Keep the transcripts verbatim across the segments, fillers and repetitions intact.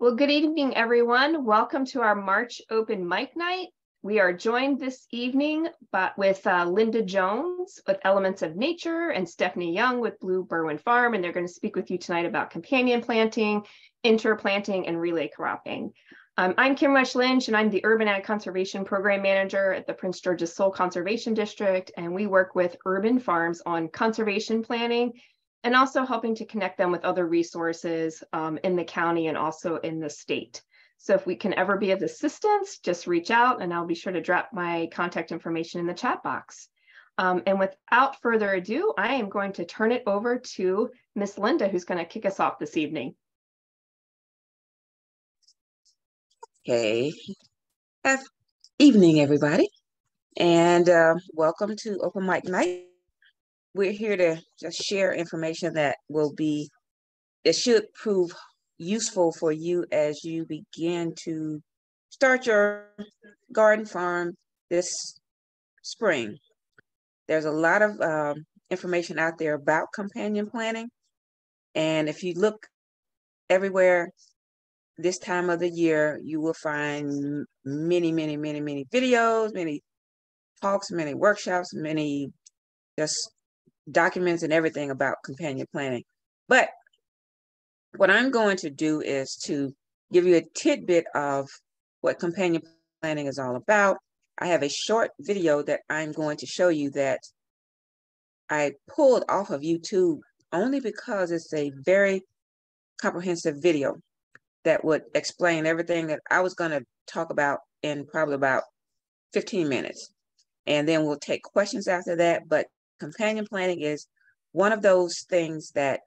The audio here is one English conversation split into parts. Well, good evening, everyone. Welcome to our March open mic night. We are joined this evening by, with uh, Linda Jones with Elements of Nature and Stephanie Young with Blue Berwyn Farm, and they're going to speak with you tonight about companion planting, interplanting, and relay cropping. Um, I'm Kim Rush Lynch, and I'm the Urban Ag Conservation Program Manager at the Prince George's Soil Conservation District, and we work with urban farms on conservation planning and also helping to connect them with other resources um, in the county and also in the state. So if we can ever be of assistance, just reach out and I'll be sure to drop my contact information in the chat box. Um, and without further ado, I am going to turn it over to Miss Linda, who's going to kick us off this evening. Okay, good evening, everybody. And uh, welcome to Open Mic Night. We're here to just share information that will be, that should prove useful for you as you begin to start your garden farm this spring. There's a lot of um, information out there about companion planting, and if you look everywhere this time of the year, you will find many, many, many, many videos, many talks, many workshops, many just documents and everything about companion planting. But what I'm going to do is to give you a tidbit of what companion planting is all about. I have a short video that I'm going to show you that I pulled off of YouTube only because it's a very comprehensive video that would explain everything that I was going to talk about in probably about fifteen minutes. And then we'll take questions after that. But companion planting is one of those things that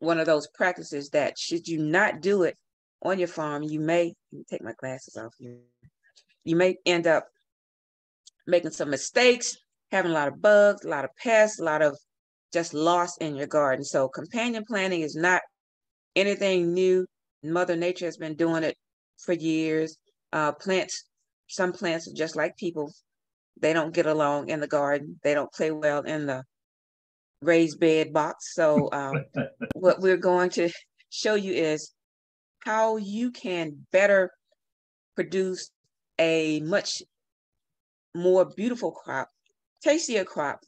one of those practices that should you not do it on your farm, you may take my glasses off here. You may end up making some mistakes, having a lot of bugs, a lot of pests, a lot of just loss in your garden. So companion planting is not anything new. Mother Nature has been doing it for years. Uh, plants, some plants are just like people. They don't get along in the garden. They don't play well in the raised bed box. So um, what we're going to show you is how you can better produce a much more beautiful crop, tastier crop,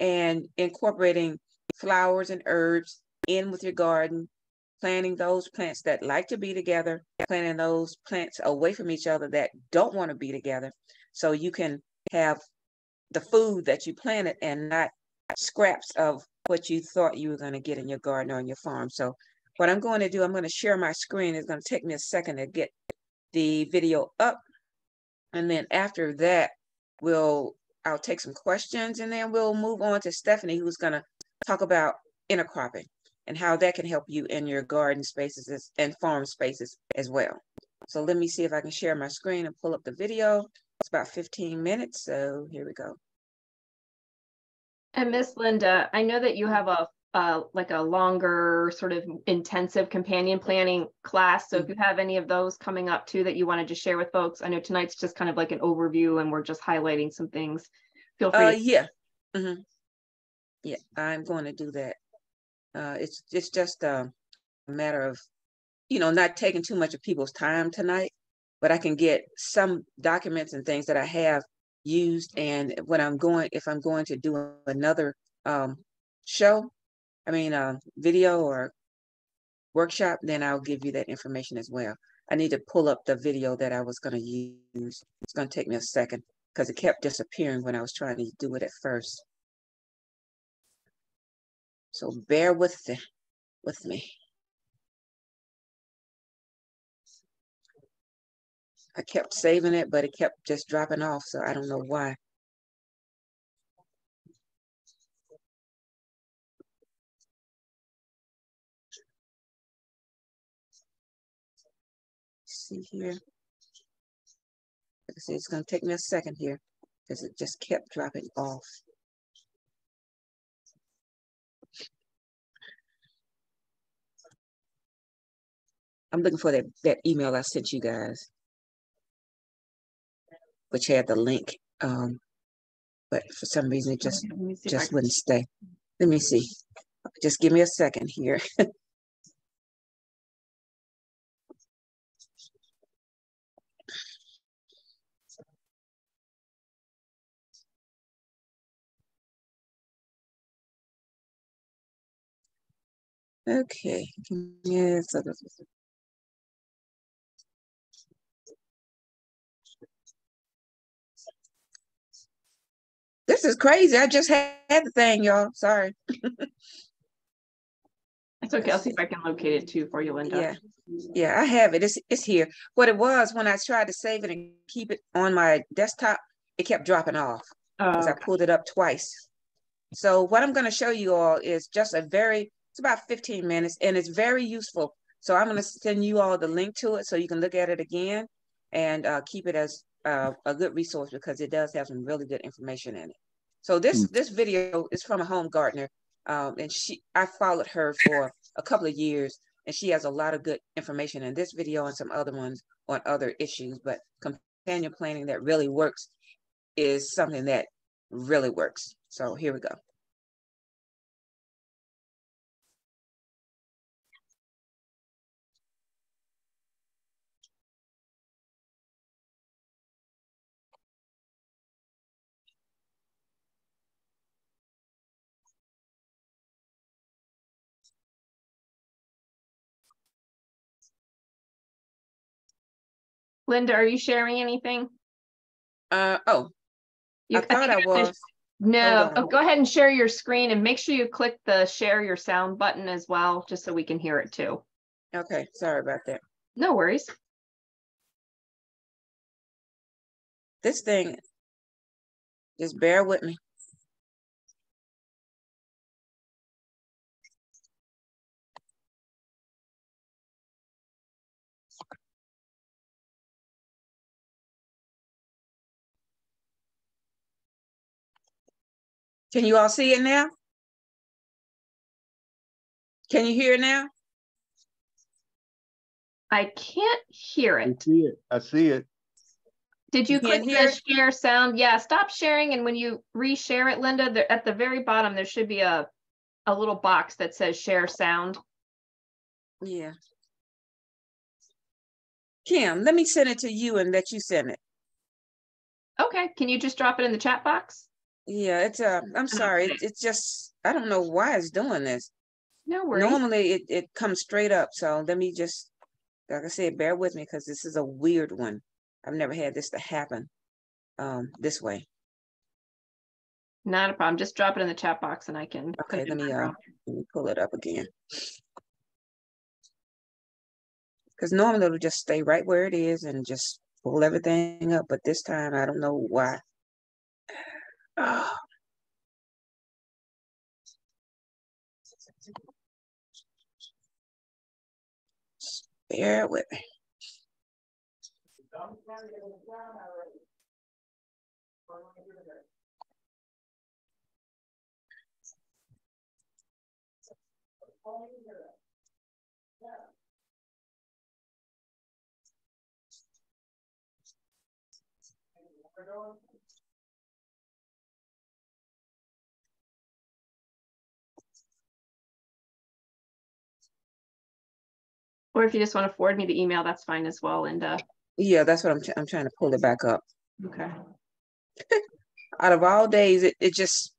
and incorporating flowers and herbs in with your garden, planting those plants that like to be together, planting those plants away from each other that don't want to be together, so you can have the food that you planted and not scraps of what you thought you were going to get in your garden or on your farm. So what I'm going to do, I'm going to share my screen. It's going to take me a second to get the video up. And then after that, we'll I'll take some questions, and then we'll move on to Stephanie, who's going to talk about intercropping and how that can help you in your garden spaces and farm spaces as well. So let me see if I can share my screen and pull up the video. It's about fifteen minutes, so here we go. And Miss Linda, I know that you have a uh, like a longer sort of intensive companion planning class. So mm-hmm. if you have any of those coming up too that you wanted to share with folks, I know tonight's just kind of like an overview and we're just highlighting some things. Feel free. Uh, to yeah, mm-hmm. yeah, I'm going to do that. Uh, it's it's just a matter of you know not taking too much of people's time tonight, but I can get some documents and things that I have used, and when I'm going, if I'm going to do another um, show, I mean, uh, video or workshop, then I'll give you that information as well. I need to pull up the video that I was going to use. It's going to take me a second because it kept disappearing when I was trying to do it at first. So bear with the, with me. I kept saving it, but it kept just dropping off, so I don't know why. See here. Like I said, it's going to take me a second here because it just kept dropping off. I'm looking for that, that email I sent you guys, which had the link, um, but for some reason it just just wouldn't stay. Let me see. Just give me a second here. Okay. Yes. This is crazy. I just had the thing, y'all. Sorry. It's okay. I'll see if I can locate it too for you, Linda. Yeah, yeah, I have it. It's it's here. What it was, when I tried to save it and keep it on my desktop, it kept dropping off because oh, okay. I pulled it up twice. So what I'm going to show you all is just a very, it's about fifteen minutes, and it's very useful. So I'm going to send you all the link to it so you can look at it again and uh, keep it as uh, a good resource, because it does have some really good information in it. So this, mm. this video is from a home gardener. Um, and she, I followed her for a couple of years, and she has a lot of good information in this video and some other ones on other issues. But companion planting that really works is something that really works. So here we go. Linda, are you sharing anything? Uh, oh, you, I thought I, I was. No, oh, go ahead and share your screen, and make sure you click the share your sound button as well, just so we can hear it too. Okay, sorry about that. No worries. This thing, just bear with me. Can you all see it now? Can you hear it now? I can't hear it. I see it. I see it. Did you, you click the share sound? Yeah, stop sharing. And when you reshare it, Linda, there, at the very bottom, there should be a, a little box that says share sound. Yeah. Kim, let me send it to you and let you send it. Okay. Can you just drop it in the chat box? Yeah, it's uh I'm sorry, it, it's just I don't know why it's doing this. No worries. Normally it, it comes straight up. So let me just, like I said, bear with me, because this is a weird one. I've never had this to happen um this way. Not a problem. Just drop it in the chat box and I can. Okay, let me uh, let me pull it up again. Because normally it'll just stay right where it is and just pull everything up, but this time I don't know why. Oh. Bear with me. Or if you just want to forward me the email, that's fine as well, Linda. Yeah, that's what I'm, I'm trying to pull it back up. Okay. Out of all days, it, it just,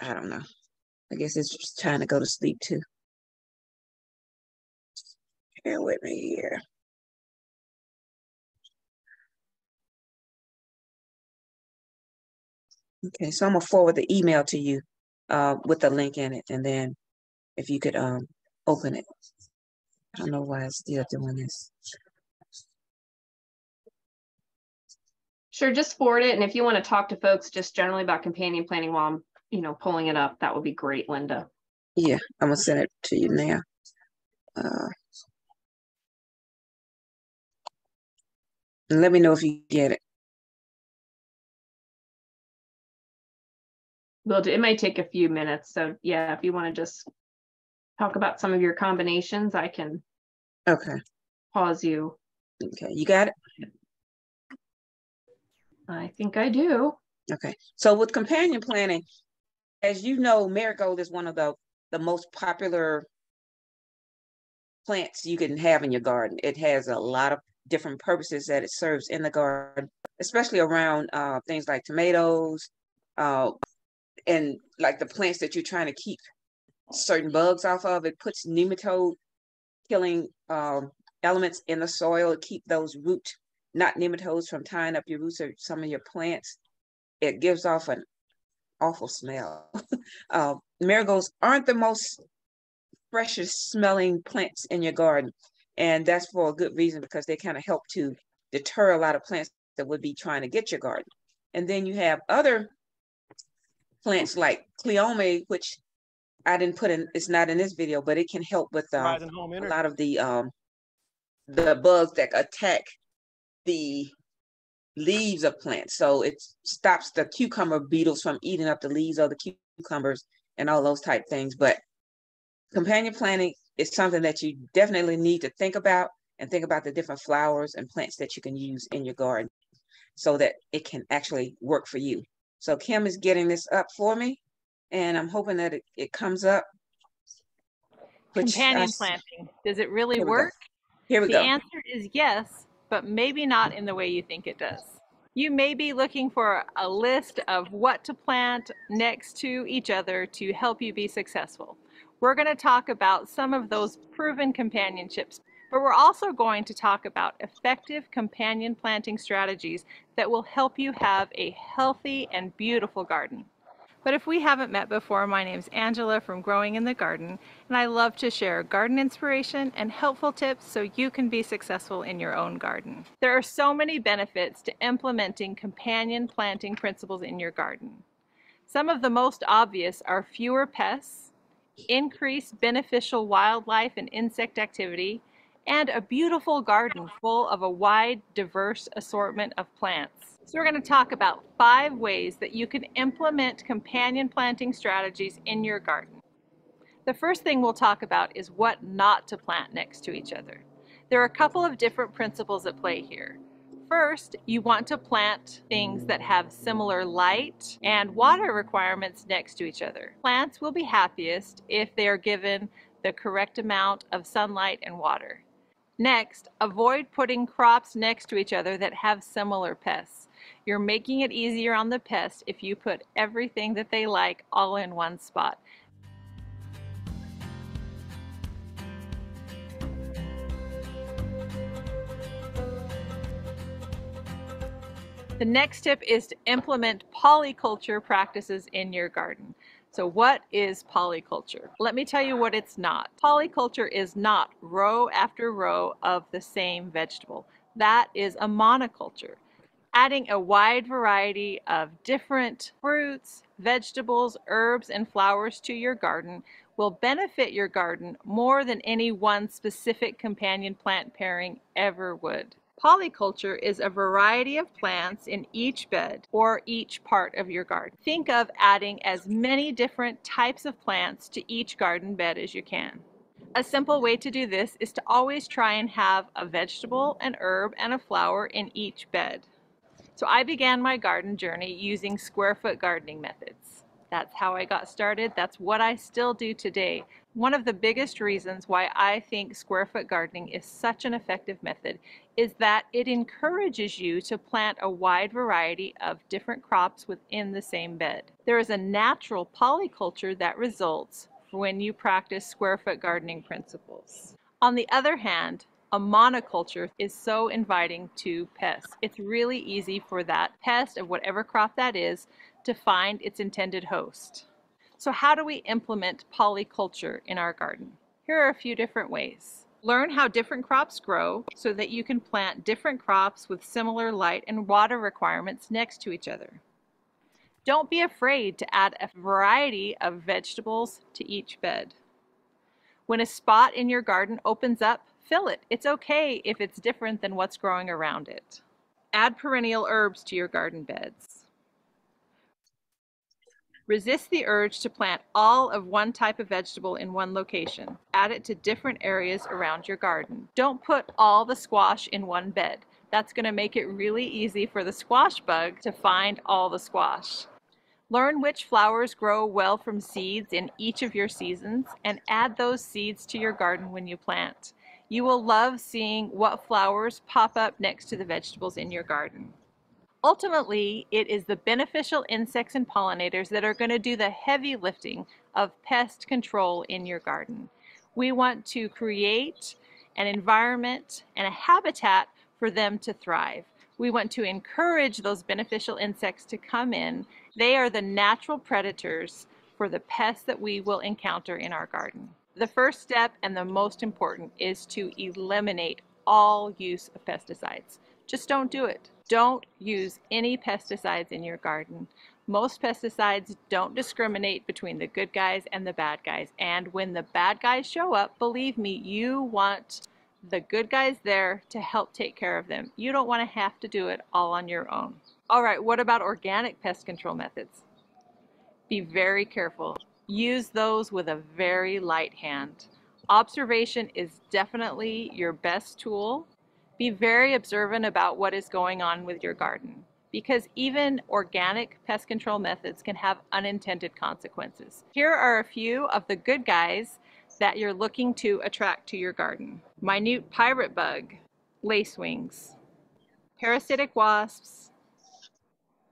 I don't know. I guess it's just trying to go to sleep too. Bear with me here. Okay, so I'm going to forward the email to you uh, with the link in it. And then if you could um, open it. I don't know why it's still doing this. Sure, just forward it. And if you want to talk to folks just generally about companion planting while I'm, you know, pulling it up, that would be great, Linda. Yeah, I'm going to send it to you now. Uh, and let me know if you get it. Will do. It may take a few minutes. So, yeah, if you want to just talk about some of your combinations, I can okay. pause you. Okay, you got it? I think I do. Okay, so with companion planting, as you know, marigold is one of the, the most popular plants you can have in your garden. It has a lot of different purposes that it serves in the garden, especially around uh, things like tomatoes uh, and like the plants that you're trying to keep certain bugs off of. It puts nematode killing um, elements in the soil to keep those root, not nematodes, from tying up your roots or some of your plants. It gives off an awful smell. uh, marigolds aren't the most freshest smelling plants in your garden. And that's for a good reason, because they kind of help to deter a lot of plants that would be trying to get your garden. And then you have other plants like cleome, which I didn't put in, it's not in this video, but it can help with um, a lot of the um, the bugs that attack the leaves of plants. So it stops the cucumber beetles from eating up the leaves of the cucumbers and all those type things. But companion planting is something that you definitely need to think about, and think about the different flowers and plants that you can use in your garden so that it can actually work for you. So Kim is getting this up for me, and I'm hoping that it, it comes up. Companion I, planting, does it really here work? Here we the go. The answer is yes, but maybe not in the way you think it does. You may be looking for a list of what to plant next to each other to help you be successful. We're going to talk about some of those proven companionships, but we're also going to talk about effective companion planting strategies that will help you have a healthy and beautiful garden. But if we haven't met before, my name's Angela from Growing in the Garden, and I love to share garden inspiration and helpful tips so you can be successful in your own garden. There are so many benefits to implementing companion planting principles in your garden. Some of the most obvious are fewer pests, increased beneficial wildlife and insect activity, and a beautiful garden full of a wide, diverse assortment of plants. So we're going to talk about five ways that you can implement companion planting strategies in your garden. The first thing we'll talk about is what not to plant next to each other. There are a couple of different principles at play here. First, you want to plant things that have similar light and water requirements next to each other. Plants will be happiest if they are given the correct amount of sunlight and water. Next, avoid putting crops next to each other that have similar pests. You're making it easier on the pest if you put everything that they like all in one spot. The next tip is to implement polyculture practices in your garden. So what is polyculture? Let me tell you what it's not. Polyculture is not row after row of the same vegetable. That is a monoculture. Adding a wide variety of different fruits, vegetables, herbs, and flowers to your garden will benefit your garden more than any one specific companion plant pairing ever would. Polyculture is a variety of plants in each bed or each part of your garden. Think of adding as many different types of plants to each garden bed as you can. A simple way to do this is to always try and have a vegetable, an herb, and a flower in each bed. So I began my garden journey using square foot gardening methods. That's how I got started. That's what I still do today. One of the biggest reasons why I think square foot gardening is such an effective method is that it encourages you to plant a wide variety of different crops within the same bed. There is a natural polyculture that results when you practice square foot gardening principles. On the other hand, a monoculture is so inviting to pests. It's really easy for that pest of whatever crop that is to find its intended host. So how do we implement polyculture in our garden? Here are a few different ways. Learn how different crops grow so that you can plant different crops with similar light and water requirements next to each other. Don't be afraid to add a variety of vegetables to each bed. When a spot in your garden opens up, fill it. It's okay if it's different than what's growing around it. Add perennial herbs to your garden beds. Resist the urge to plant all of one type of vegetable in one location. Add it to different areas around your garden. Don't put all the squash in one bed. That's going to make it really easy for the squash bug to find all the squash. Learn which flowers grow well from seeds in each of your seasons and add those seeds to your garden when you plant. You will love seeing what flowers pop up next to the vegetables in your garden. Ultimately, it is the beneficial insects and pollinators that are going to do the heavy lifting of pest control in your garden. We want to create an environment and a habitat for them to thrive. We want to encourage those beneficial insects to come in. They are the natural predators for the pests that we will encounter in our garden. The first step, and the most important, is to eliminate all use of pesticides. Just don't do it. Don't use any pesticides in your garden. Most pesticides don't discriminate between the good guys and the bad guys. And when the bad guys show up, believe me, you want the good guys there to help take care of them. You don't want to have to do it all on your own. All right, what about organic pest control methods? Be very careful. Use those with a very light hand. Observation is definitely your best tool. Be very observant about what is going on with your garden, because even organic pest control methods can have unintended consequences. Here are a few of the good guys that you're looking to attract to your garden. Minute pirate bug, lacewings, parasitic wasps,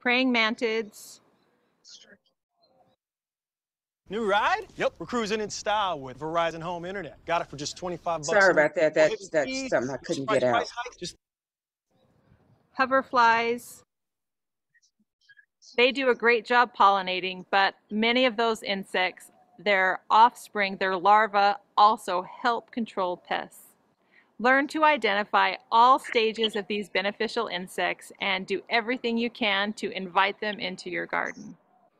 praying mantids. New ride? Yep, we're cruising in style with Verizon Home Internet. Got it for just twenty-five bucks. Sorry about that. That that's something I couldn't get out. Just... Hoverflies. They do a great job pollinating, but many of those insects, their offspring, their larvae, also help control pests. Learn to identify all stages of these beneficial insects and do everything you can to invite them into your garden.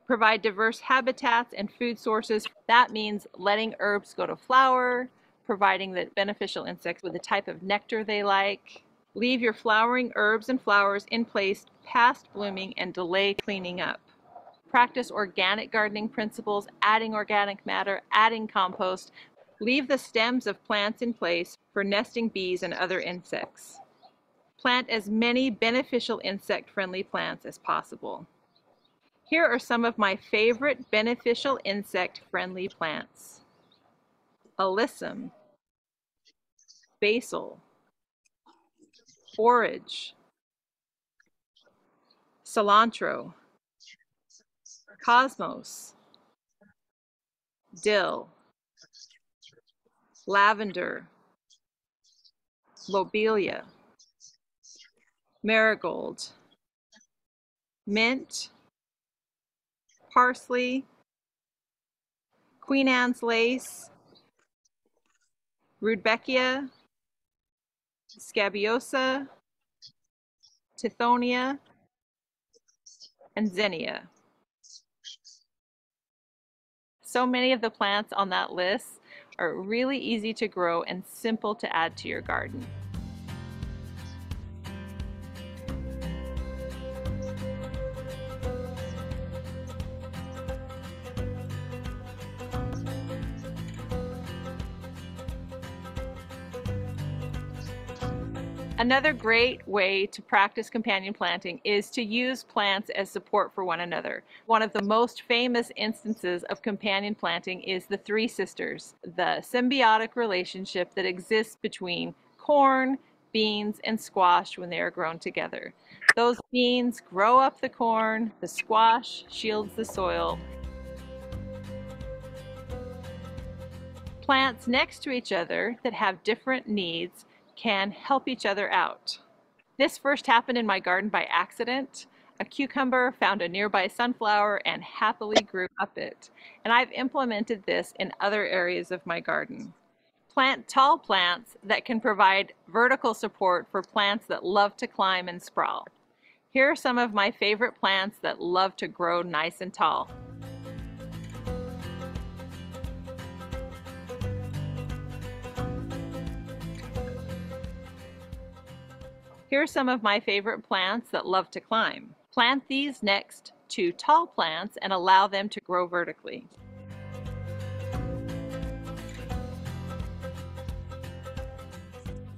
Provide diverse habitats and food sources. That means letting herbs go to flower, providing the beneficial insects with the type of nectar they like. Leave your flowering herbs and flowers in place past blooming and delay cleaning up. Practice organic gardening principles, adding organic matter, adding compost. Leave the stems of plants in place for nesting bees and other insects. Plant as many beneficial insect-friendly plants as possible. Here are some of my favorite beneficial insect-friendly plants. Alyssum, basil, borage, cilantro, cosmos, dill, lavender, lobelia, marigold, mint, parsley, Queen Anne's lace, rudbeckia, scabiosa, tithonia, and zinnia. So many of the plants on that list are really easy to grow and simple to add to your garden. Another great way to practice companion planting is to use plants as support for one another. One of the most famous instances of companion planting is the Three Sisters, the symbiotic relationship that exists between corn, beans, and squash when they are grown together. Those beans grow up the corn, the squash shields the soil. Plants next to each other that have different needs can help each other out. This first happened in my garden by accident. A cucumber found a nearby sunflower and happily grew up it. And I've implemented this in other areas of my garden. Plant tall plants that can provide vertical support for plants that love to climb and sprawl. Here are some of my favorite plants that love to grow nice and tall. Here are some of my favorite plants that love to climb. Plant these next to tall plants and allow them to grow vertically.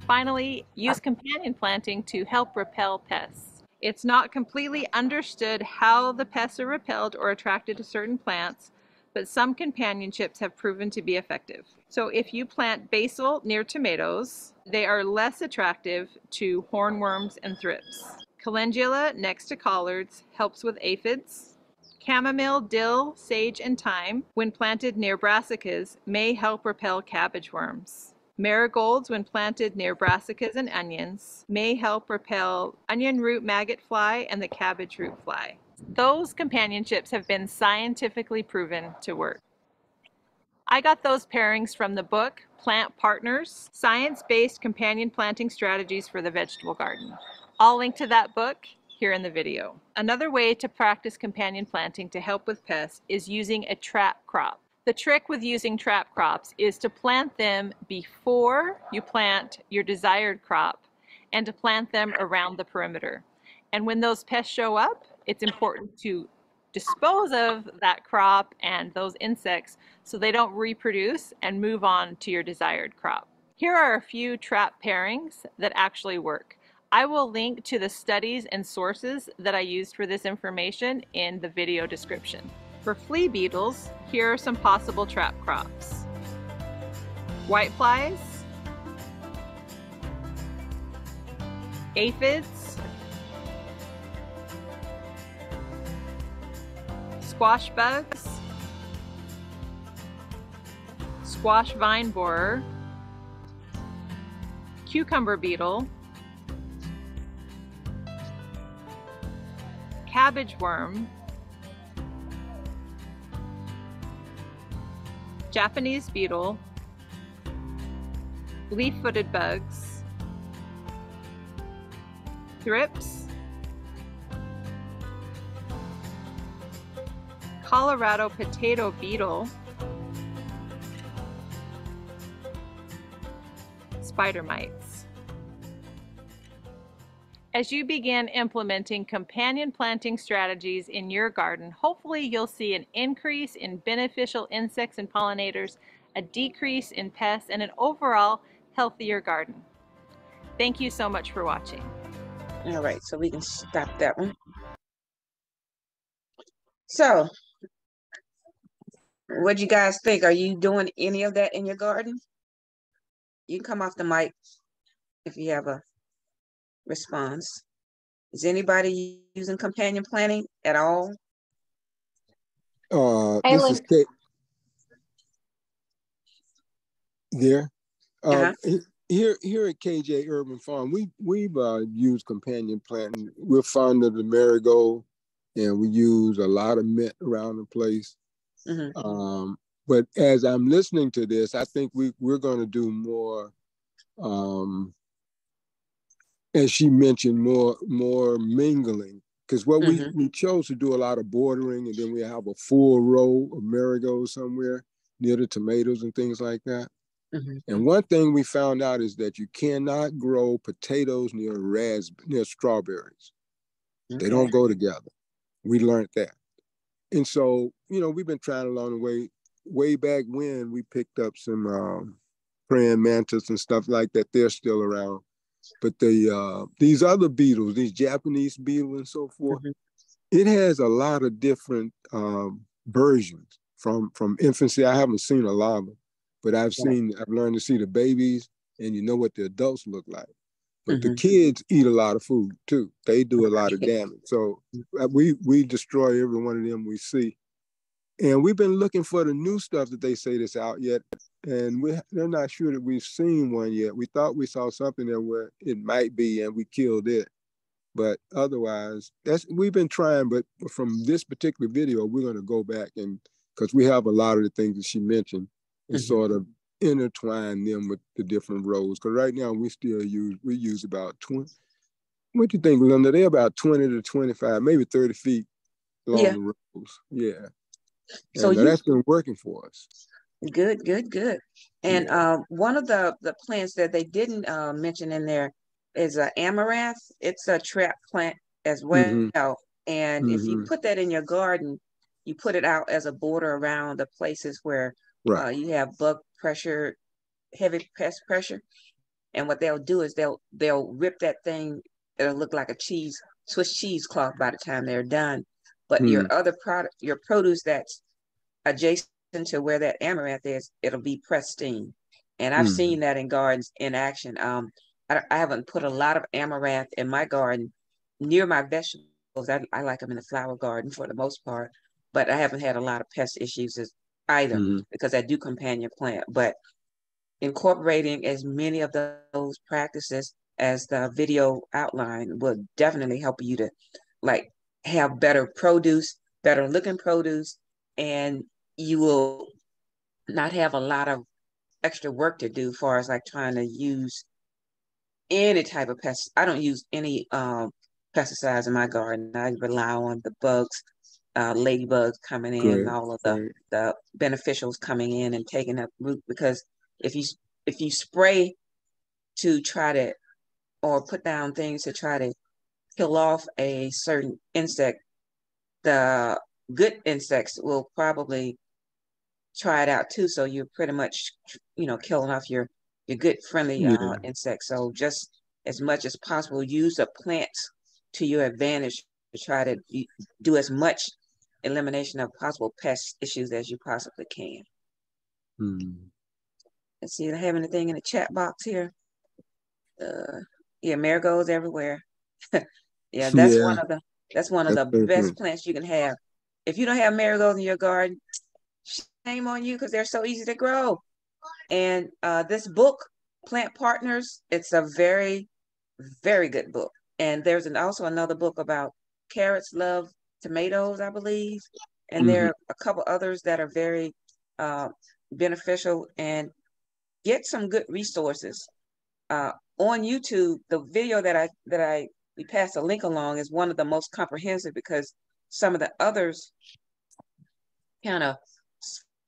Finally, use companion planting to help repel pests. It's not completely understood how the pests are repelled or attracted to certain plants, but some companionships have proven to be effective. So if you plant basil near tomatoes, they are less attractive to hornworms and thrips. Calendula next to collards helps with aphids. Chamomile, dill, sage, and thyme, when planted near brassicas, may help repel cabbage worms. Marigolds, when planted near brassicas and onions, may help repel onion root maggot fly and the cabbage root fly. Those companionships have been scientifically proven to work. I got those pairings from the book Plant Partners, Science-Based Companion Planting Strategies for the Vegetable Garden. I'll link to that book here in the video. Another way to practice companion planting to help with pests is using a trap crop. The trick with using trap crops is to plant them before you plant your desired crop and to plant them around the perimeter. And when those pests show up, it's important to dispose of that crop and those insects so they don't reproduce and move on to your desired crop. Here are a few trap pairings that actually work. I will link to the studies and sources that I used for this information in the video description. For flea beetles, here are some possible trap crops: whiteflies, aphids, squash bugs, squash vine borer, cucumber beetle, cabbage worm, Japanese beetle, leaf-footed bugs, thrips, Colorado potato beetle, spider mites. As you begin implementing companion planting strategies in your garden, hopefully you'll see an increase in beneficial insects and pollinators, a decrease in pests, and an overall healthier garden. Thank you so much for watching. All right, so we can stop that one. So, what do you guys think? Are you doing any of that in your garden? You can come off the mic if you have a response. Is anybody using companion planting at all? Uh, hey, this is Kate. There. Uh, uh -huh. Here, here at K J Urban Farm, we we've uh, used companion planting. We're fond of the marigold, and we use a lot of mint around the place. Mm-hmm. Um, but as I'm listening to this, I think we we're going to do more. Um, As she mentioned, more more mingling, because what mm-hmm. we, we chose to do a lot of bordering, and then we have a full row of marigolds somewhere near the tomatoes and things like that. Mm-hmm. And one thing we found out is that you cannot grow potatoes near ras near strawberries. Okay. They don't go together. We learned that. And so, you know, we've been trying along the way. Way back when, we picked up some um, praying mantis and stuff like that. They're still around. But the uh, these other beetles, these Japanese beetles and so forth, mm-hmm. it has a lot of different um, versions from from infancy. I haven't seen a lot of them, but I've yeah. seen I've learned to see the babies, and you know what the adults look like. But mm-hmm. the kids eat a lot of food too. They do a lot of damage. So we we destroy every one of them we see, and we've been looking for the new stuff that they say that's out yet. And we, they're not sure that we've seen one yet. We thought we saw something that where it might be, and we killed it. But otherwise, that's we've been trying. But from this particular video, we're going to go back, and because we have a lot of the things that she mentioned, and mm-hmm. sort of intertwine them with the different rows. Because right now, we still use we use about twenty. What do you think, Linda? They're about twenty to twenty-five, maybe thirty feet long yeah. rows. Yeah. So you, that's been working for us. Good, good, good. And uh, one of the, the plants that they didn't uh, mention in there is uh, amaranth. It's a trap plant as well. Mm-hmm. And mm-hmm. if you put that in your garden, you put it out as a border around the places where right. uh, you have bug pressure, heavy pest pressure. And what they'll do is they'll they'll rip that thing. It'll look like a cheese, Swiss cheesecloth by the time they're done. But mm-hmm. your other product, your produce that's adjacent to where that amaranth is, it'll be pristine. And I've mm. seen that in gardens in action. Um, I, I haven't put a lot of amaranth in my garden near my vegetables. I, I like them in the flower garden for the most part. but I haven't had a lot of pest issues as either mm-hmm. because I do companion plant. But incorporating as many of those practices as the video outline will definitely help you to like have better produce, better looking produce, and you will not have a lot of extra work to do as far as like trying to use any type of pest. I don't use any um, pesticides in my garden. I rely on the bugs, uh, ladybugs coming in, and all of the, the beneficials coming in and taking up root. Because if you if you spray to try to or put down things to try to kill off a certain insect, the good insects will probably try it out too. So you're pretty much, you know, killing off your your good friendly yeah. uh, insects. So just as much as possible, use the plants to your advantage to try to do as much elimination of possible pest issues as you possibly can. Hmm. Let's see, do I have anything in the chat box here? Uh, yeah, marigolds everywhere. yeah, that's yeah. one of the that's one of that's the best good. plants you can have. If you don't have marigolds in your garden, shame on you, because they're so easy to grow. And uh, this book, Plant Partners, it's a very, very good book. And there's an, also another book about Carrots Love Tomatoes, I believe. And mm-hmm. there are a couple others that are very uh, beneficial. And get some good resources. Uh, on YouTube, the video that I, that I we passed a link along is one of the most comprehensive, because some of the others kind of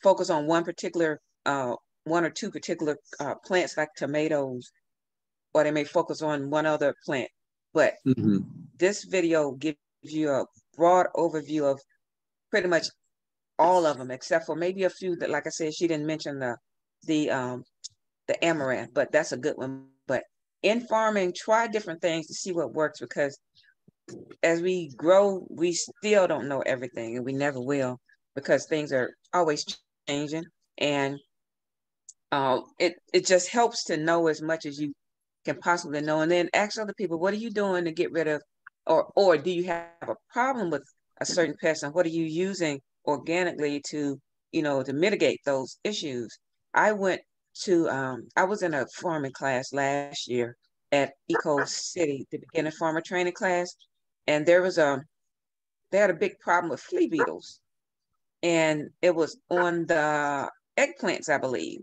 focus on one particular, uh, one or two particular uh, plants like tomatoes, or they may focus on one other plant. But mm-hmm. this video gives you a broad overview of pretty much all of them, except for maybe a few that, like I said, she didn't mention the the um, the amaranth, but that's a good one. But in farming, try different things to see what works, because as we grow, we still don't know everything, and we never will, because things are always changing. And uh, it, it just helps to know as much as you can possibly know. And then ask other people, what are you doing to get rid of, or, or do you have a problem with a certain pest, and what are you using organically to, you know, to mitigate those issues? I went to, um, I was in a farming class last year at Eco City, the beginning farmer training class. And there was a, they had a big problem with flea beetles. And it was on the eggplants, I believe.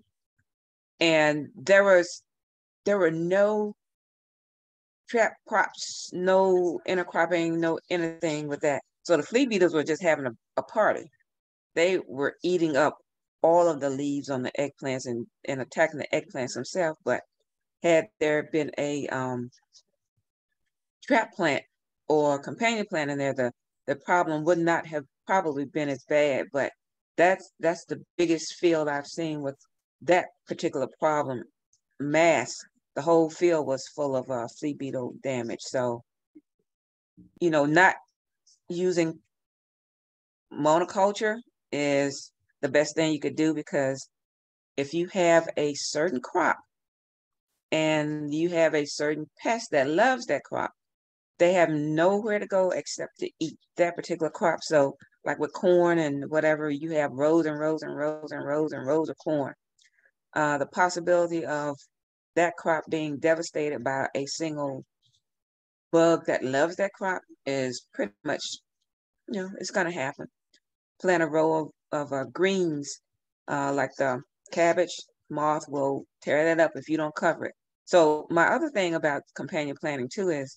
And there was, there were no trap crops, no intercropping, no anything with that. So the flea beetles were just having a, a party. They were eating up all of the leaves on the eggplants and, and attacking the eggplants themselves. But had there been a um, trap plant or companion plant in there, the, the problem would not have probably been as bad. But that's that's the biggest field I've seen with that particular problem. Mass, the whole field was full of uh, flea beetle damage. So, you know, not using monoculture is the best thing you could do, because if you have a certain crop and you have a certain pest that loves that crop, they have nowhere to go except to eat that particular crop. So like with corn and whatever, you have rows and rows and rows and rows and rows of corn. Uh, the possibility of that crop being devastated by a single bug that loves that crop is pretty much, you know, it's going to happen. Plant a row of, of uh, greens, uh, like the cabbage, moth will tear that up if you don't cover it. So my other thing about companion planting too is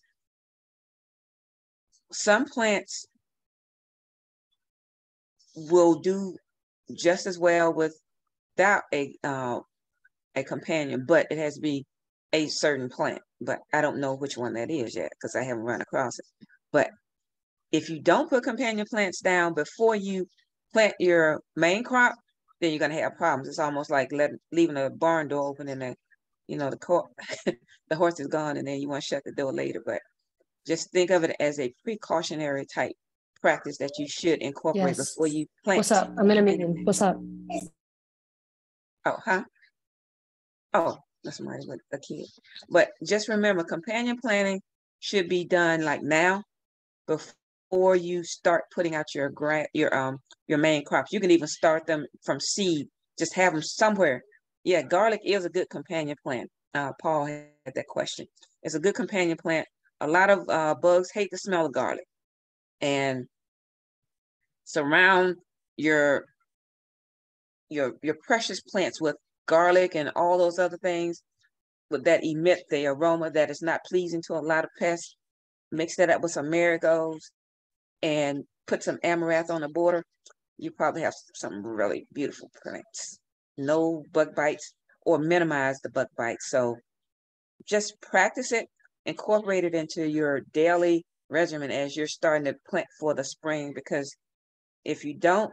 some plants will do just as well without a uh, a companion, but it has to be a certain plant. But I don't know which one that is yet, because I haven't run across it. But if you don't put companion plants down before you plant your main crop, then you're gonna have problems. It's almost like let, leaving a barn door open and the, you know, the cor the horse is gone, and then you want to shut the door later. But just think of it as a precautionary type practice that you should incorporate yes. before you plant. What's up? I'm in a meeting. What's up? Oh, huh? Oh, that's somebody with a kid. But just remember, companion planting should be done like now, before before you start putting out your gra your um your main crops. You can even start them from seed. Just have them somewhere. Yeah, garlic is a good companion plant. Uh, Paul had that question. It's a good companion plant. A lot of uh, bugs hate the smell of garlic, and surround your your your precious plants with garlic and all those other things with that emit the aroma that is not pleasing to a lot of pests. Mix that up with some marigolds and put some amaranth on the border. You probably have some really beautiful plants. No bug bites, or minimize the bug bites. So just practice it, incorporate it into your daily regimen as you're starting to plant for the spring, because if you don't,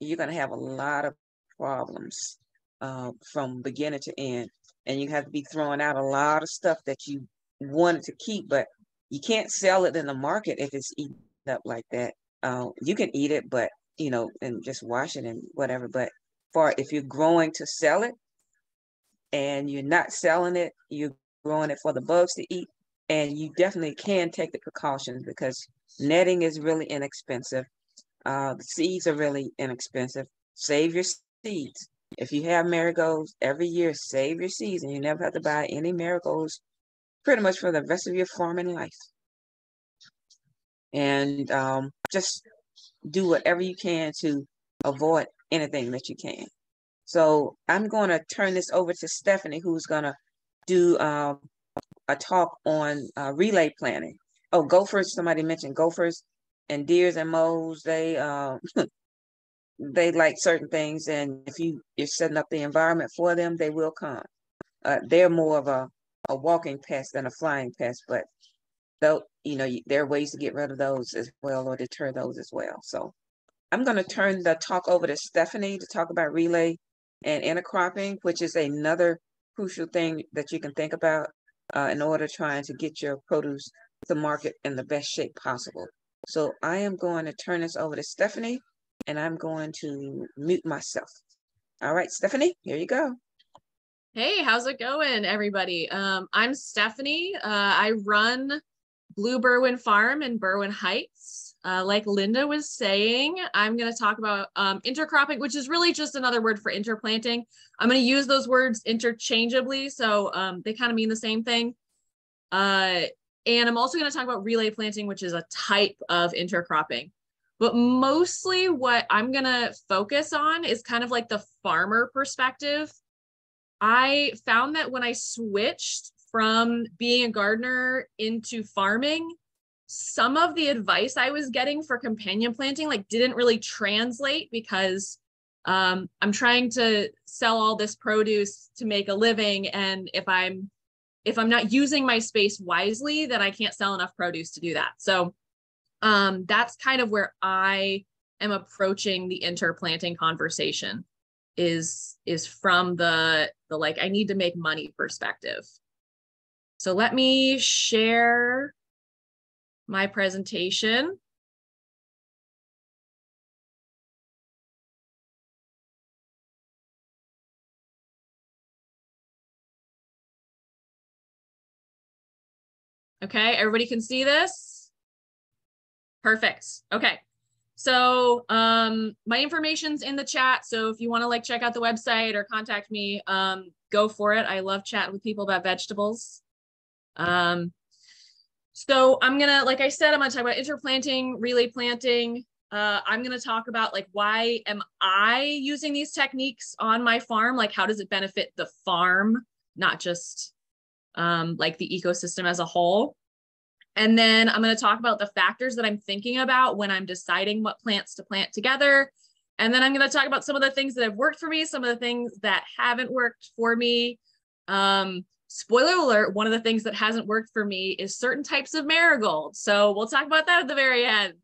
you're going to have a lot of problems uh, from beginning to end. And you have to be throwing out a lot of stuff that you wanted to keep, but you can't sell it in the market if it's eaten up like that. Uh, you can eat it, but, you know, and just wash it and whatever. But for if you're growing to sell it and you're not selling it, you're growing it for the bugs to eat. And you definitely can take the precautions, because netting is really inexpensive. Uh, the seeds are really inexpensive. Save your seeds. If you have marigolds every year, save your seeds, and you never have to buy any marigolds pretty much for the rest of your farming life. And um, just do whatever you can to avoid anything that you can. So I'm going to turn this over to Stephanie, who's going to do um, a talk on uh, relay planting. Oh, gophers, somebody mentioned gophers and deers and moles. They, uh, they like certain things, and if you, you're setting up the environment for them, they will come. Uh, they're more of a a walking pest than a flying pest, but though you know there are ways to get rid of those as well, or deter those as well. So I'm going to turn the talk over to Stephanie to talk about relay and intercropping, which is another crucial thing that you can think about uh, in order trying to get your produce to market in the best shape possible. So I am going to turn this over to Stephanie, and I'm going to mute myself. All right, Stephanie, here you go. Hey, how's it going, everybody? Um, I'm Stephanie. Uh, I run Blue Berwyn Farm in Berwyn Heights. Uh, like Linda was saying, I'm going to talk about um, intercropping, which is really just another word for interplanting. I'm going to use those words interchangeably, so um, they kind of mean the same thing. Uh, and I'm also going to talk about relay planting, which is a type of intercropping. But mostly what I'm going to focus on is kind of like the farmer perspective. I found that when I switched from being a gardener into farming, some of the advice I was getting for companion planting like didn't really translate, because um, I'm trying to sell all this produce to make a living, and if I'm if I'm not using my space wisely, then I can't sell enough produce to do that. So um, that's kind of where I am approaching the interplanting conversation. Is is from the the like I need to make money perspective. So let me share my presentation. Okay, everybody can see this? Perfect. Okay. So um, my information's in the chat. So if you want to like check out the website or contact me, um, go for it. I love chatting with people about vegetables. Um, so I'm gonna, like I said, I'm gonna talk about interplanting, relay planting. Uh, I'm gonna talk about like why am I using these techniques on my farm? Like how does it benefit the farm, not just um, like the ecosystem as a whole? And then I'm going to talk about the factors that I'm thinking about when I'm deciding what plants to plant together. And then I'm going to talk about some of the things that have worked for me, some of the things that haven't worked for me. Um, spoiler alert, one of the things that hasn't worked for me is certain types of marigolds. So we'll talk about that at the very end.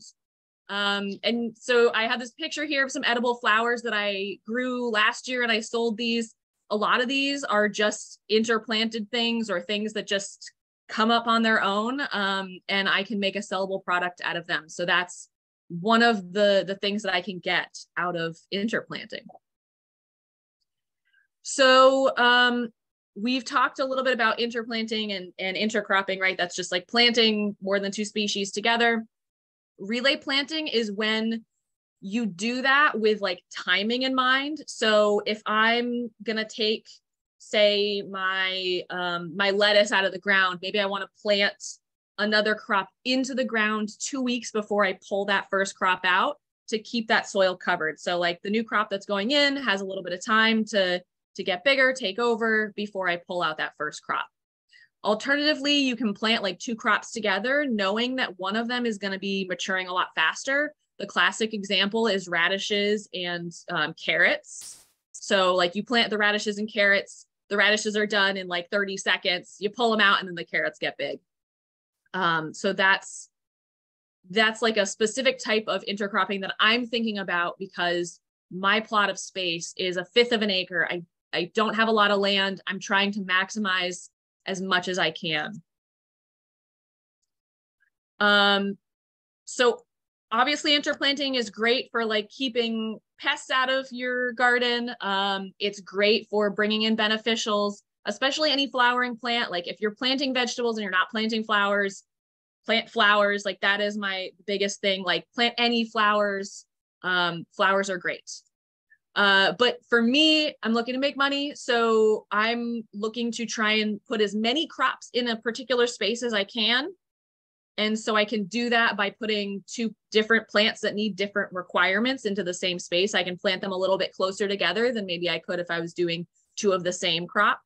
Um, and so I have this picture here of some edible flowers that I grew last year, and I sold these. A lot of these are just interplanted things or things that just come up on their own, um, and I can make a sellable product out of them. So that's one of the, the things that I can get out of interplanting. So um, we've talked a little bit about interplanting and, and intercropping, right? That's just like planting more than two species together. Relay planting is when you do that with like timing in mind. So if I'm gonna take, say, my um, my lettuce out of the ground, maybe I wanna plant another crop into the ground two weeks before I pull that first crop out to keep that soil covered. So like the new crop that's going in has a little bit of time to, to get bigger, take over before I pull out that first crop. Alternatively, you can plant like two crops together, knowing that one of them is going to be maturing a lot faster. The classic example is radishes and um, carrots. So like you plant the radishes and carrots, the radishes are done in like thirty seconds, you pull them out and then the carrots get big. Um, so that's, that's like a specific type of intercropping that I'm thinking about because my plot of space is a fifth of an acre. I, I don't have a lot of land. I'm trying to maximize as much as I can. Um, so obviously interplanting is great for like keeping pests out of your garden. Um, it's great for bringing in beneficials, especially any flowering plant. Like if you're planting vegetables and you're not planting flowers, plant flowers. Like that is my biggest thing. Like plant any flowers. Um, flowers are great. Uh, but for me, I'm looking to make money. So I'm looking to try and put as many crops in a particular space as I can. And so I can do that by putting two different plants that need different requirements into the same space. I can plant them a little bit closer together than maybe I could if I was doing two of the same crop.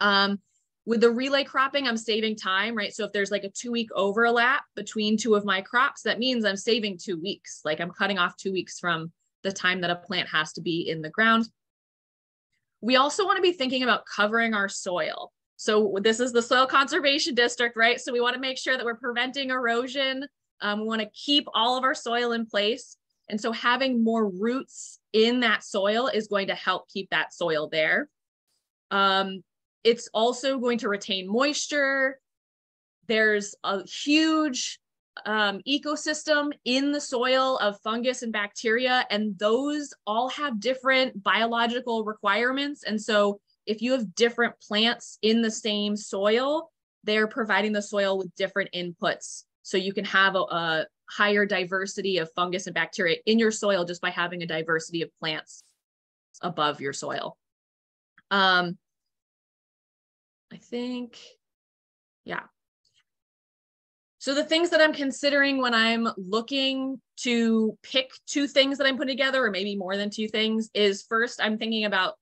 Um, with the relay cropping, I'm saving time, right? So if there's like a two week overlap between two of my crops, that means I'm saving two weeks. Like I'm cutting off two weeks from the time that a plant has to be in the ground. We also want to be thinking about covering our soil. So this is the Soil Conservation District, right? So we want to make sure that we're preventing erosion. Um, we want to keep all of our soil in place. And so having more roots in that soil is going to help keep that soil there. Um, it's also going to retain moisture. There's a huge Um, ecosystem in the soil of fungus and bacteria, and those all have different biological requirements. And so if you have different plants in the same soil, they're providing the soil with different inputs. So you can have a, a higher diversity of fungus and bacteria in your soil just by having a diversity of plants above your soil. Um, I think, yeah. So the things that I'm considering when I'm looking to pick two things that I'm putting together, or maybe more than two things, is first, I'm thinking about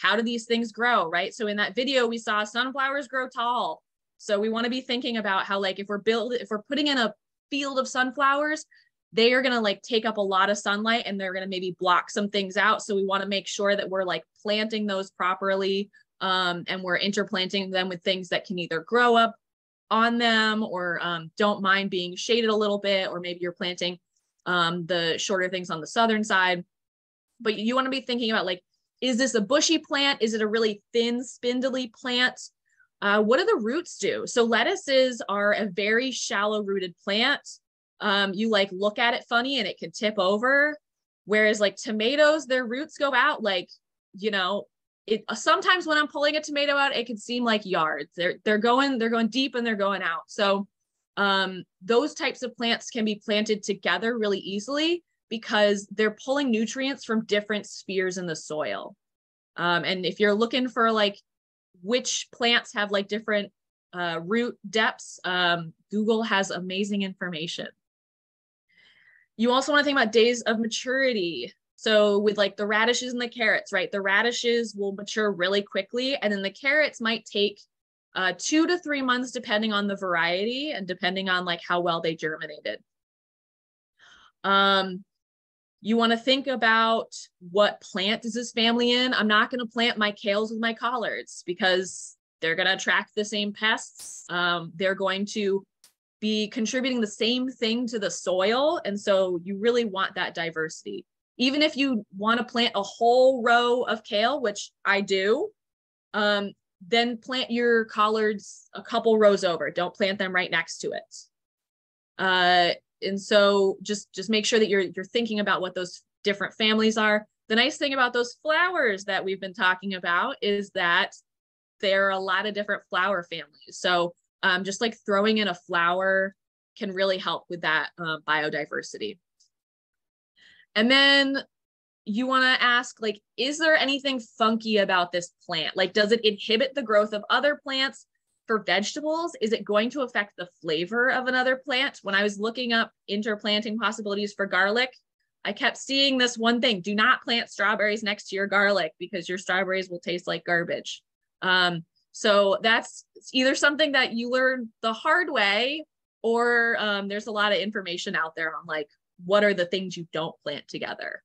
how do these things grow, right? So in that video, we saw sunflowers grow tall. So we wanna be thinking about how like, if we're build, if we're putting in a field of sunflowers, they are gonna like take up a lot of sunlight and they're gonna maybe block some things out. So we wanna make sure that we're like planting those properly um, and we're interplanting them with things that can either grow up on them or um, don't mind being shaded a little bit, or maybe you're planting um, the shorter things on the southern side. But you want to be thinking about like, is this a bushy plant? Is it a really thin, spindly plant? Uh, what do the roots do? So lettuces are a very shallow rooted plant. Um, you like look at it funny and it can tip over. Whereas like tomatoes, their roots go out like, you know, It sometimes when I'm pulling a tomato out, it can seem like yards. They're they're going they're going deep and they're going out. So um, those types of plants can be planted together really easily because they're pulling nutrients from different spheres in the soil. Um, and if you're looking for like which plants have like different uh, root depths, um, Google has amazing information. You also want to think about days of maturity. So with like the radishes and the carrots, right? The radishes will mature really quickly. And then the carrots might take uh, two to three months, depending on the variety and depending on like how well they germinated. Um, you wanna think about what plant is this family in? I'm not gonna plant my kales with my collards because they're gonna attract the same pests. Um, they're going to be contributing the same thing to the soil. And so you really want that diversity. Even if you want to plant a whole row of kale, which I do, um, then plant your collards a couple rows over. Don't plant them right next to it. Uh, and so just, just make sure that you're, you're thinking about what those different families are. The nice thing about those flowers that we've been talking about is that there are a lot of different flower families. So um, just like throwing in a flower can really help with that uh, biodiversity. And then you want to ask, like, is there anything funky about this plant? Like, does it inhibit the growth of other plants? For vegetables, is it going to affect the flavor of another plant? When I was looking up interplanting possibilities for garlic, I kept seeing this one thing: do not plant strawberries next to your garlic because your strawberries will taste like garbage. Um, so that's either something that you learn the hard way, or um, there's a lot of information out there on like, what are the things you don't plant together?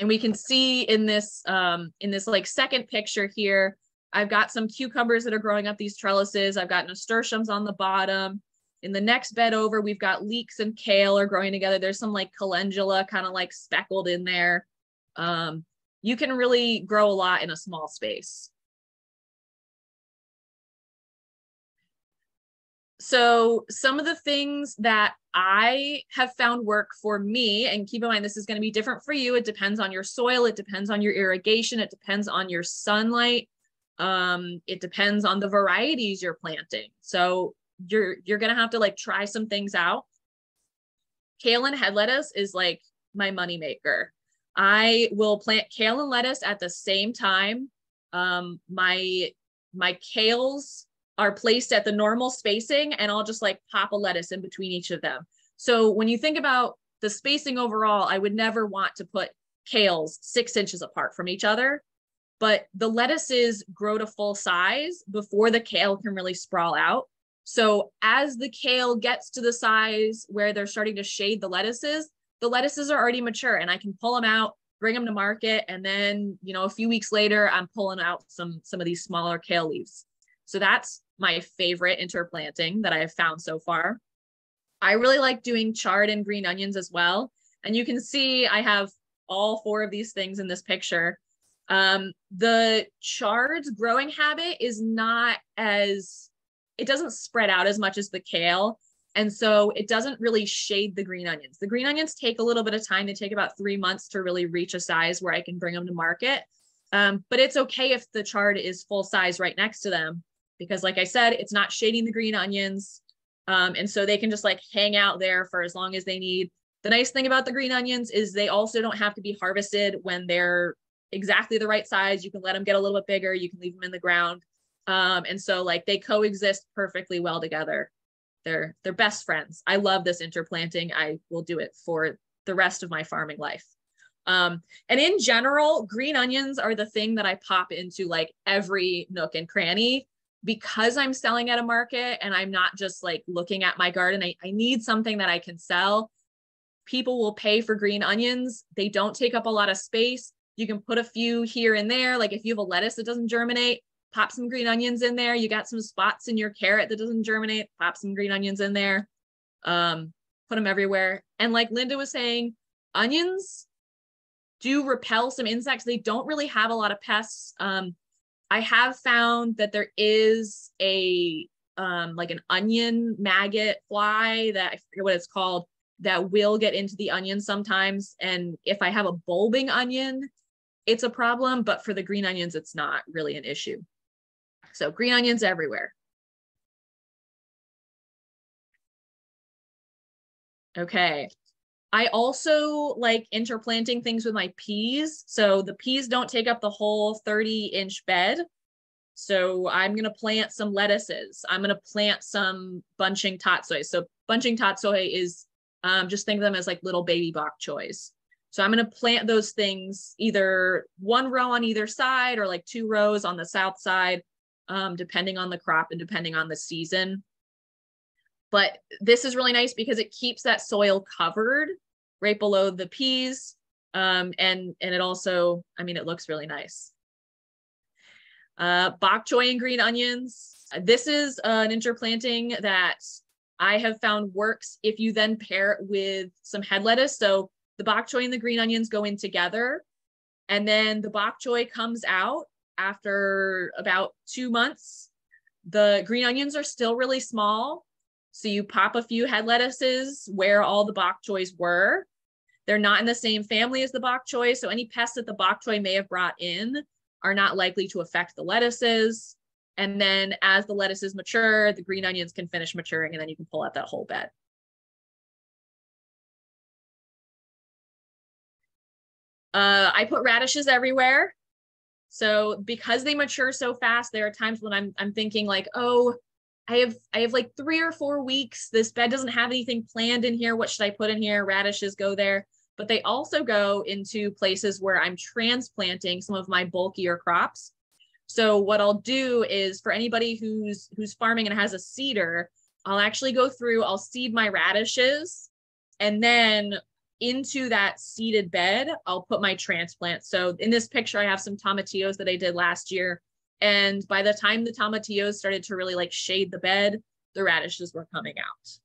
And we can see in this, um, in this like second picture here, I've got some cucumbers that are growing up these trellises. I've got nasturtiums on the bottom. In the next bed over, we've got leeks and kale are growing together. There's some like calendula kind of like speckled in there. Um, you can really grow a lot in a small space. So some of the things that I have found work for me, and keep in mind, this is going to be different for you. It depends on your soil. It depends on your irrigation. It depends on your sunlight. Um, it depends on the varieties you're planting. So you're, you're going to have to like try some things out. Kale and head lettuce is like my moneymaker. I will plant kale and lettuce at the same time. Um, my, my kales are placed at the normal spacing, and I'll just like pop a lettuce in between each of them. So when you think about the spacing overall, I would never want to put kales six inches apart from each other. But the lettuces grow to full size before the kale can really sprawl out. So as the kale gets to the size where they're starting to shade the lettuces, the lettuces are already mature, and I can pull them out, bring them to market. And then, you know, a few weeks later, I'm pulling out some, some of these smaller kale leaves. So that's my favorite interplanting that I've found so far. I really like doing chard and green onions as well. And you can see I have all four of these things in this picture. Um, the chard's growing habit is not as, it doesn't spread out as much as the kale. And so it doesn't really shade the green onions. The green onions take a little bit of time. They take about three months to really reach a size where I can bring them to market. Um, but it's okay if the chard is full size right next to them, because like I said, it's not shading the green onions. Um, and so they can just like hang out there for as long as they need. The nice thing about the green onions is they also don't have to be harvested when they're exactly the right size. You can let them get a little bit bigger. You can leave them in the ground. Um, and so like they coexist perfectly well together. They're, they're best friends. I love this interplanting. I will do it for the rest of my farming life. Um, and in general, green onions are the thing that I pop into like every nook and cranny, because I'm selling at a market and I'm not just like looking at my garden. I, I need something that I can sell. People will pay for green onions. They don't take up a lot of space. You can put a few here and there. Like if you have a lettuce that doesn't germinate, pop some green onions in there. You got some spots in your carrot that doesn't germinate, pop some green onions in there, um, put them everywhere. And like Linda was saying, onions do repel some insects. They don't really have a lot of pests. Um, I have found that there is a, um, like an onion maggot fly that I forget what it's called, that will get into the onion sometimes. And if I have a bulbing onion, it's a problem, but for the green onions, it's not really an issue. So green onions everywhere. Okay. I also like interplanting things with my peas. So the peas don't take up the whole thirty inch bed. So I'm going to plant some lettuces. I'm going to plant some bunching tatsoi. So bunching tatsoi is, um, just think of them as like little baby bok choys. So I'm going to plant those things either one row on either side or like two rows on the south side, um, depending on the crop and depending on the season. But this is really nice because it keeps that soil covered right below the peas. Um, and, and it also, I mean, it looks really nice. Uh, bok choy and green onions. This is an interplanting that I have found works if you then pair it with some head lettuce. So the bok choy and the green onions go in together, and then the bok choy comes out after about two months. The green onions are still really small, so you pop a few head lettuces where all the bok choys were. They're not in the same family as the bok choy, so any pests that the bok choy may have brought in are not likely to affect the lettuces. And then as the lettuces mature, the green onions can finish maturing, and then you can pull out that whole bed. Uh, I put radishes everywhere. So because they mature so fast, there are times when I'm, I'm thinking like, oh, I have, I have like three or four weeks. This bed doesn't have anything planned in here. What should I put in here? Radishes go there, but they also go into places where I'm transplanting some of my bulkier crops. So what I'll do is, for anybody who's, who's farming and has a seeder, I'll actually go through, I'll seed my radishes, and then into that seeded bed, I'll put my transplant. So in this picture, I have some tomatillos that I did last year. And by the time the tomatillos started to really like shade the bed, the radishes were coming out.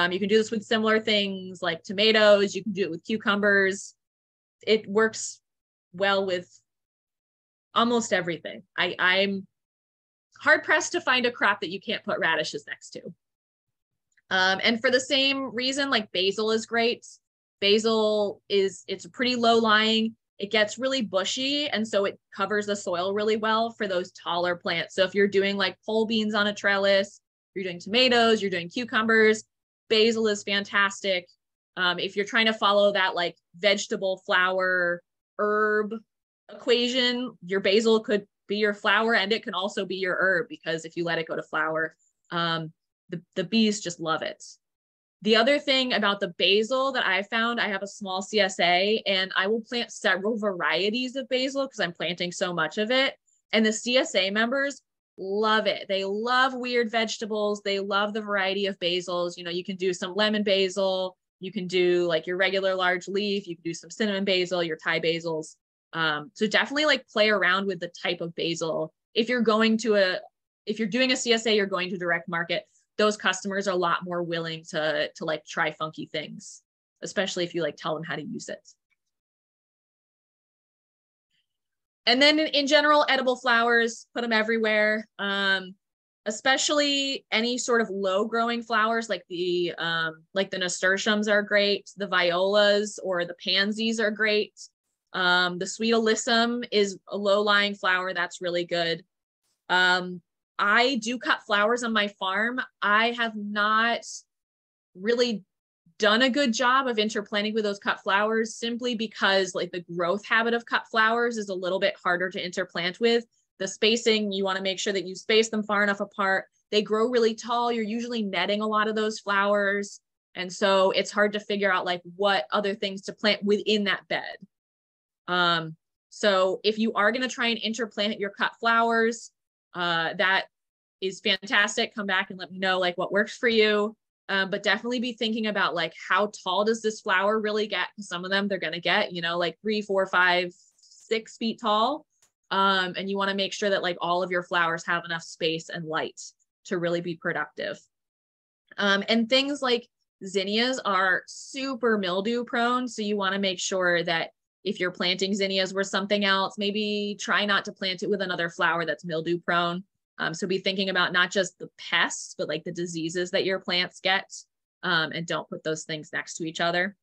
Um, you can do this with similar things like tomatoes. You can do it with cucumbers. It works well with almost everything. I, I'm hard pressed to find a crop that you can't put radishes next to. Um, and for the same reason, like basil is great. Basil is, it's pretty low lying. It gets really bushy, and so it covers the soil really well for those taller plants. So if you're doing like pole beans on a trellis, you're doing tomatoes, you're doing cucumbers, basil is fantastic. Um, if you're trying to follow that like vegetable, flower, herb equation, your basil could be your flower, and it can also be your herb, because if you let it go to flower, um, the, the bees just love it. The other thing about the basil that I found, I have a small C S A, and I will plant several varieties of basil because I'm planting so much of it. And the C S A members love it. They love weird vegetables. They love the variety of basils. You know, you can do some lemon basil. You can do like your regular large leaf. You can do some cinnamon basil, your Thai basils. Um, so definitely like play around with the type of basil. If you're going to a, if you're doing a C S A, you're going to direct market. Those customers are a lot more willing to, to like try funky things, especially if you like tell them how to use it. And then in, in general, edible flowers, put them everywhere, um, especially any sort of low growing flowers like the, um, like the nasturtiums are great, the violas or the pansies are great. Um, the sweet alyssum is a low lying flower, that's really good. Um, I do cut flowers on my farm. I have not really done a good job of interplanting with those cut flowers, simply because like the growth habit of cut flowers is a little bit harder to interplant with. The spacing, you want to make sure that you space them far enough apart. They grow really tall. You're usually netting a lot of those flowers. And so it's hard to figure out like what other things to plant within that bed. Um, so if you are going to try and interplant your cut flowers, Uh, that is fantastic. Come back and let me know like what works for you. Um, but definitely be thinking about like, how tall does this flower really get? Because some of them they're going to get, you know, like three, four, five, six feet tall. Um, and you want to make sure that like all of your flowers have enough space and light to really be productive. Um, and things like zinnias are super mildew prone. So you want to make sure that if you're planting zinnias with something else, maybe try not to plant it with another flower that's mildew prone. Um, so be thinking about not just the pests, but like the diseases that your plants get, um, and don't put those things next to each other.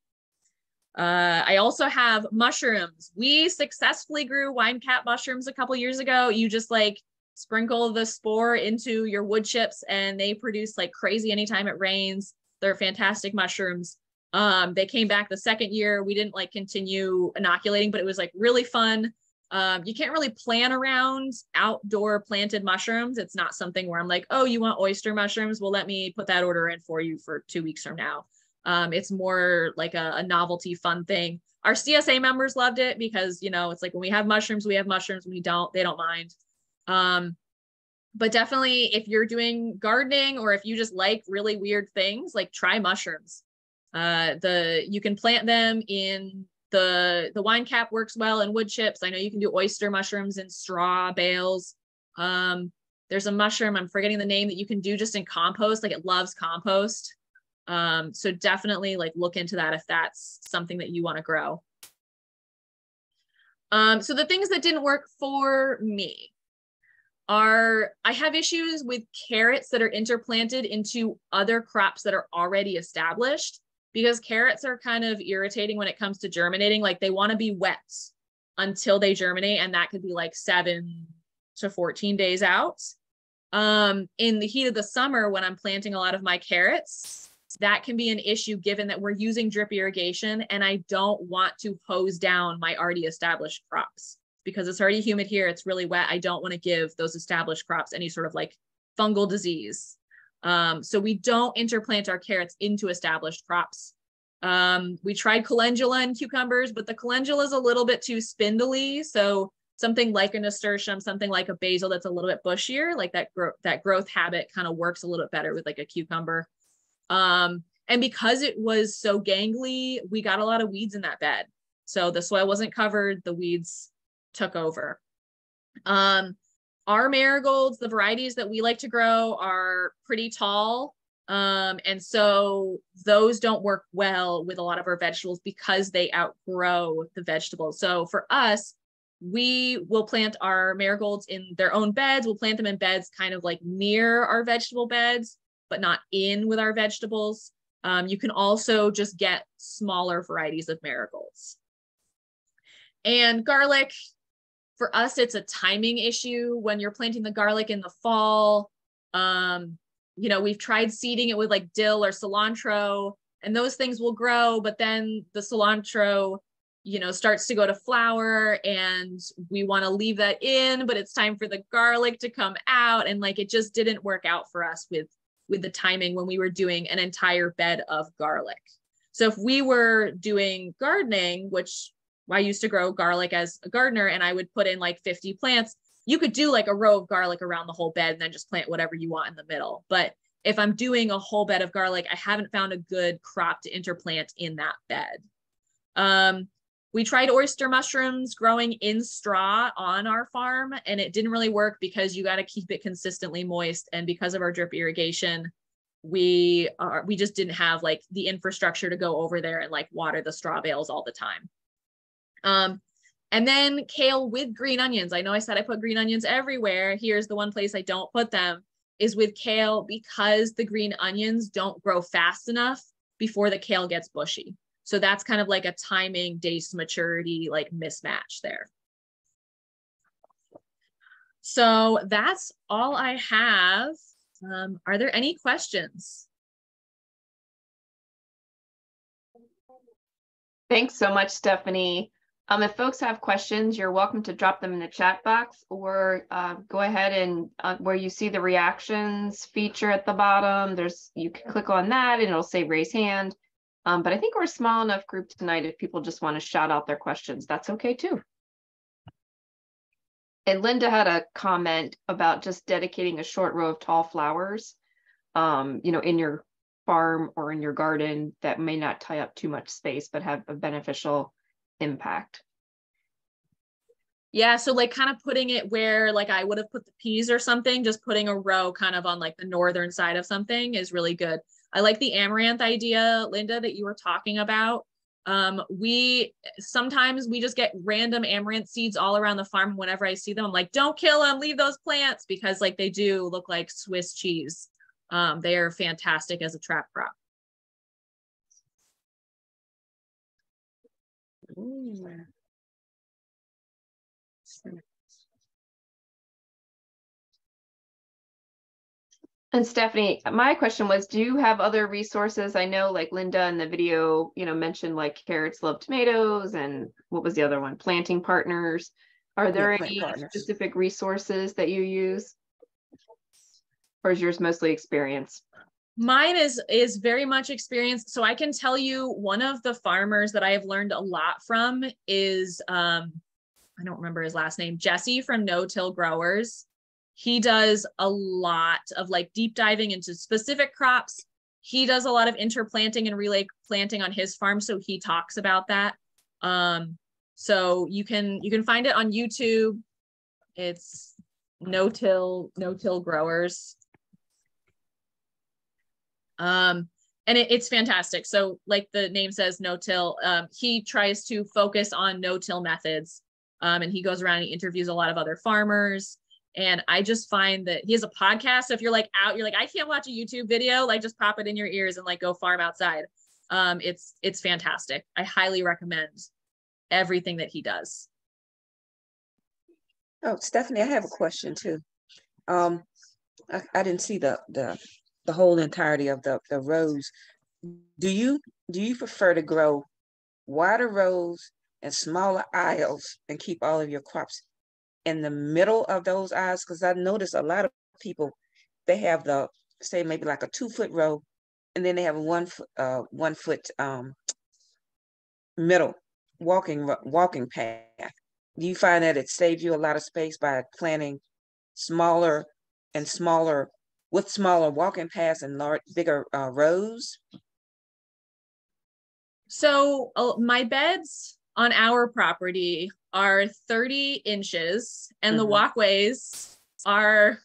Uh, I also have mushrooms. We successfully grew winecat mushrooms a couple years ago. You just like sprinkle the spore into your wood chips and they produce like crazy anytime it rains. They're fantastic mushrooms. Um, they came back the second year. We didn't like continue inoculating, but it was like really fun. Um, you can't really plan around outdoor planted mushrooms. It's not something where I'm like, oh, you want oyster mushrooms? Well, let me put that order in for you for two weeks from now. Um, it's more like a, a novelty fun thing. Our C S A members loved it because, you know, it's like when we have mushrooms, we have mushrooms. When we don't, they don't mind. Um, but definitely if you're doing gardening, or if you just like really weird things, like try mushrooms. Uh, the, you can plant them in the, the wine cap works well in wood chips. I know you can do oyster mushrooms in straw bales. Um, there's a mushroom, I'm forgetting the name, that you can do just in compost. Like it loves compost. Um, so definitely like look into that if that's something that you want to grow. Um, so the things that didn't work for me are, I have issues with carrots that are interplanted into other crops that are already established, because carrots are kind of irritating when it comes to germinating. Like they want to be wet until they germinate, and that could be like seven to fourteen days out. Um, in the heat of the summer, when I'm planting a lot of my carrots, that can be an issue given that we're using drip irrigation and I don't want to hose down my already established crops because it's already humid here. It's really wet. I don't want to give those established crops any sort of like fungal disease. Um, so we don't interplant our carrots into established crops. Um, we tried calendula and cucumbers, but the calendula is a little bit too spindly. So something like a nasturtium, something like a basil that's a little bit bushier, like that, gro that growth habit kind of works a little bit better with like a cucumber. Um, and because it was so gangly, we got a lot of weeds in that bed. So the soil wasn't covered, the weeds took over. Um, our marigolds, the varieties that we like to grow are pretty tall. Um, and so those don't work well with a lot of our vegetables because they outgrow the vegetables. So for us, we will plant our marigolds in their own beds. We'll plant them in beds kind of like near our vegetable beds, but not in with our vegetables. Um, you can also just get smaller varieties of marigolds. And garlic, for us, it's a timing issue. When you're planting the garlic in the fall, um, you know, we've tried seeding it with like dill or cilantro, and those things will grow, but then the cilantro, you know, starts to go to flower and we want to leave that in, but it's time for the garlic to come out. And like, it just didn't work out for us with with the timing when we were doing an entire bed of garlic. So if we were doing gardening, which I used to grow garlic as a gardener, and I would put in like fifty plants, you could do like a row of garlic around the whole bed and then just plant whatever you want in the middle. But if I'm doing a whole bed of garlic, I haven't found a good crop to interplant in that bed. Um, we tried oyster mushrooms growing in straw on our farm, and it didn't really work because you got to keep it consistently moist. And because of our drip irrigation, we are, we just didn't have like the infrastructure to go over there and like water the straw bales all the time. Um, and then kale with green onions. I know I said I put green onions everywhere. Here's the one place I don't put them is with kale because the green onions don't grow fast enough before the kale gets bushy. So that's kind of like a timing, days to maturity, like mismatch there. So that's all I have. Um, are there any questions? Thanks so much, Stephanie. Um, if folks have questions, you're welcome to drop them in the chat box, or uh, go ahead and uh, where you see the reactions feature at the bottom, there's you can click on that and it'll say raise hand. Um, but I think we're a small enough group tonight if people just want to shout out their questions, that's okay too. And Linda had a comment about just dedicating a short row of tall flowers, um, you know, in your farm or in your garden that may not tie up too much space, but have a beneficial impact. Yeah, so like kind of putting it where like I would have put the peas or something, just putting a row kind of on like the northern side of something is really good. I like the amaranth idea, Linda, that you were talking about. Um, we sometimes we just get random amaranth seeds all around the farm. Whenever I see them, I'm like, don't kill them, leave those plants, because like they do look like Swiss cheese. Um, they are fantastic as a trap crop. Ooh. And Stephanie, my question was, do you have other resources? I know like Linda in the video, you know, mentioned like Carrots Love Tomatoes and what was the other one? Planting Partners. Are there yeah, any partners. specific resources that you use? Or is yours mostly experience? Mine is, is very much experience. So I can tell you one of the farmers that I have learned a lot from is, um, I don't remember his last name, Jesse from No-Till Growers. He does a lot of like deep diving into specific crops. He does a lot of interplanting and relay planting on his farm. So he talks about that. Um, so you can, you can find it on YouTube. It's no-till, no-till growers. Um, and it, it's fantastic. So like the name says, no-till, um, he tries to focus on no-till methods. Um, and he goes around and he interviews a lot of other farmers. And I just find that he has a podcast. So if you're like out, you're like, I can't watch a YouTube video, like just pop it in your ears and like go farm outside. Um, it's, it's fantastic. I highly recommend everything that he does. Oh, Stephanie, I have a question too. Um, I, I didn't see the the the whole entirety of the the rows. Do you do you prefer to grow wider rows and smaller aisles and keep all of your crops in the middle of those aisles? Because I noticed a lot of people, they have the, say maybe like a two foot row, and then they have a one foot, uh, one foot um, middle walking walking path. Do you find that it saves you a lot of space by planting smaller and smaller with smaller walking paths and large, bigger uh, rows? So uh, my beds on our property are thirty inches and mm-hmm. the walkways are,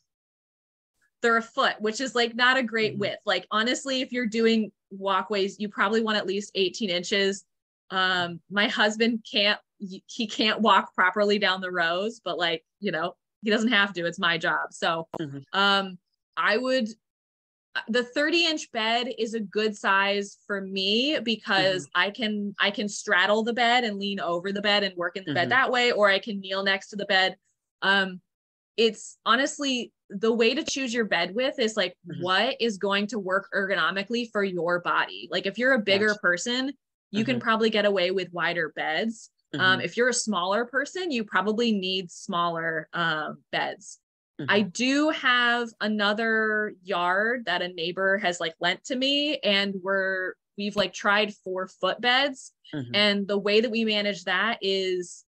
they're a foot, which is like not a great width. Like, honestly, if you're doing walkways, you probably want at least eighteen inches. Um, my husband can't, he can't walk properly down the rows, but like, you know, he doesn't have to, it's my job. So mm-hmm. um, I would, the thirty inch bed is a good size for me because mm-hmm. I can, I can straddle the bed and lean over the bed and work in the mm-hmm. bed that way, or I can kneel next to the bed. Um, it's honestly, the way to choose your bed width is like, mm-hmm. what is going to work ergonomically for your body? Like if you're a bigger Gosh. person, you mm-hmm. can probably get away with wider beds. Mm-hmm. Um, if you're a smaller person, you probably need smaller um, beds. Mm-hmm. I do have another yard that a neighbor has like lent to me, and we're, we've like tried four foot beds. Mm-hmm. And the way that we manage that is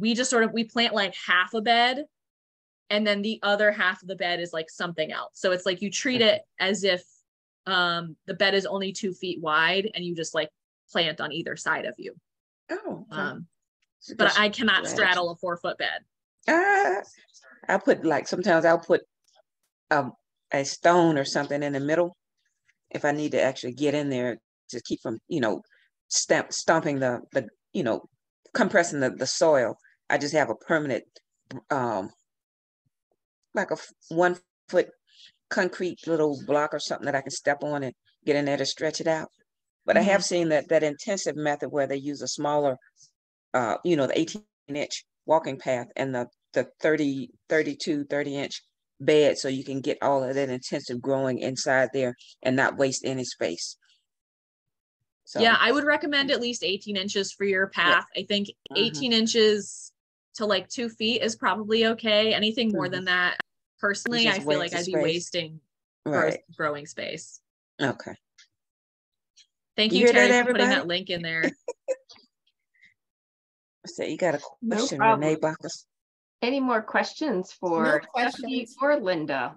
we just sort of, we plant like half a bed, and then the other half of the bed is like something else. So it's like you treat it as if um, the bed is only two feet wide and you just like plant on either side of you. Oh, okay. um, but I cannot straddle a four foot bed. Uh, I put like, sometimes I'll put um, a stone or something in the middle if I need to actually get in there to keep from, you know, stamp, stomping the, the, you know, compressing the, the soil. I just have a permanent, um, like a one foot concrete little block or something that I can step on and get in there to stretch it out. But mm-hmm. I have seen that that intensive method where they use a smaller, uh, you know, the eighteen inch walking path and the, the thirty, thirty-two, thirty inch bed. So you can get all of that intensive growing inside there and not waste any space. So, yeah, I would recommend at least eighteen inches for your path. Yeah. I think eighteen mm-hmm. inches to like two feet is probably okay. Anything more mm-hmm. than that, personally, I feel like I'd space. be wasting right. growing space. Okay. Thank you, you Terry, that, for putting that link in there. So you got a question, no Renee Bacchus? Any more questions for no questions. or Linda?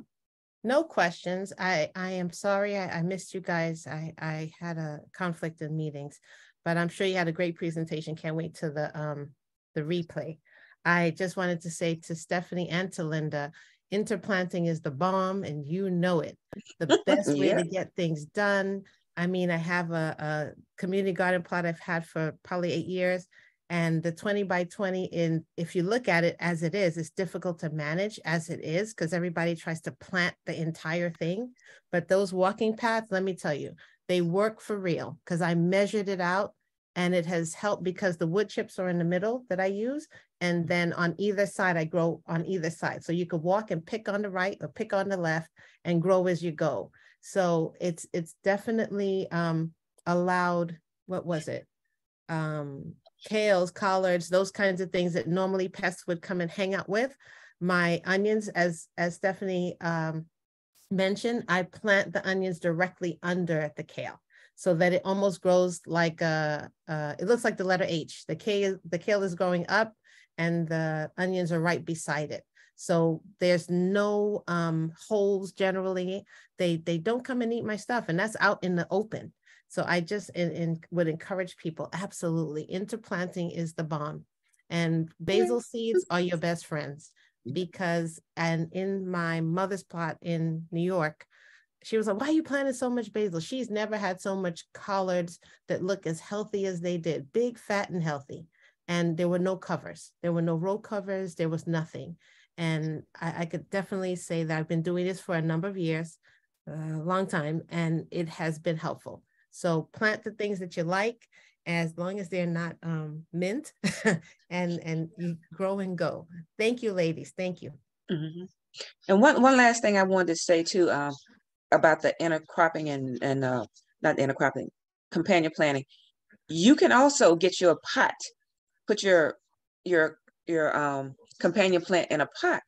No questions. I, I am sorry I, I missed you guys. I, I had a conflict of meetings, but I'm sure you had a great presentation. Can't wait to the um the replay. I just wanted to say to Stephanie and to Linda, interplanting is the bomb, and you know it. The best yeah. way to get things done. I mean, I have a, a community garden plot I've had for probably eight years, and the twenty by twenty, in, if you look at it as it is, it's difficult to manage as it is because everybody tries to plant the entire thing. But those walking paths, let me tell you, they work for real because I measured it out, and it has helped because the wood chips are in the middle that I use. And then on either side, I grow on either side. So you could walk and pick on the right or pick on the left and grow as you go. So it's it's definitely um, allowed, what was it? Um, kales, collards, those kinds of things that normally pests would come and hang out with. My onions, as, as Stephanie um, mentioned, I plant the onions directly under the kale so that it almost grows like, a, uh, it looks like the letter H. The, K is, the kale is growing up and the onions are right beside it. So there's no um, holes generally. They they don't come and eat my stuff, and that's out in the open. So I just and, and would encourage people, absolutely, interplanting is the bomb. And basil seeds are your best friends because, and in my mother's plot in New York, she was like, why are you planting so much basil? She's never had so much collards that look as healthy as they did, big, fat, and healthy. And there were no covers. There were no row covers. There was nothing. And I, I could definitely say that I've been doing this for a number of years, a long time, and it has been helpful. So plant the things that you like, as long as they're not um, mint, and, and grow and go. Thank you, ladies. Thank you. Mm-hmm. And one, one last thing I wanted to say too, um, about the intercropping and, and uh, not intercropping, companion planting. You can also get your pot, put your your your um, companion plant in a pot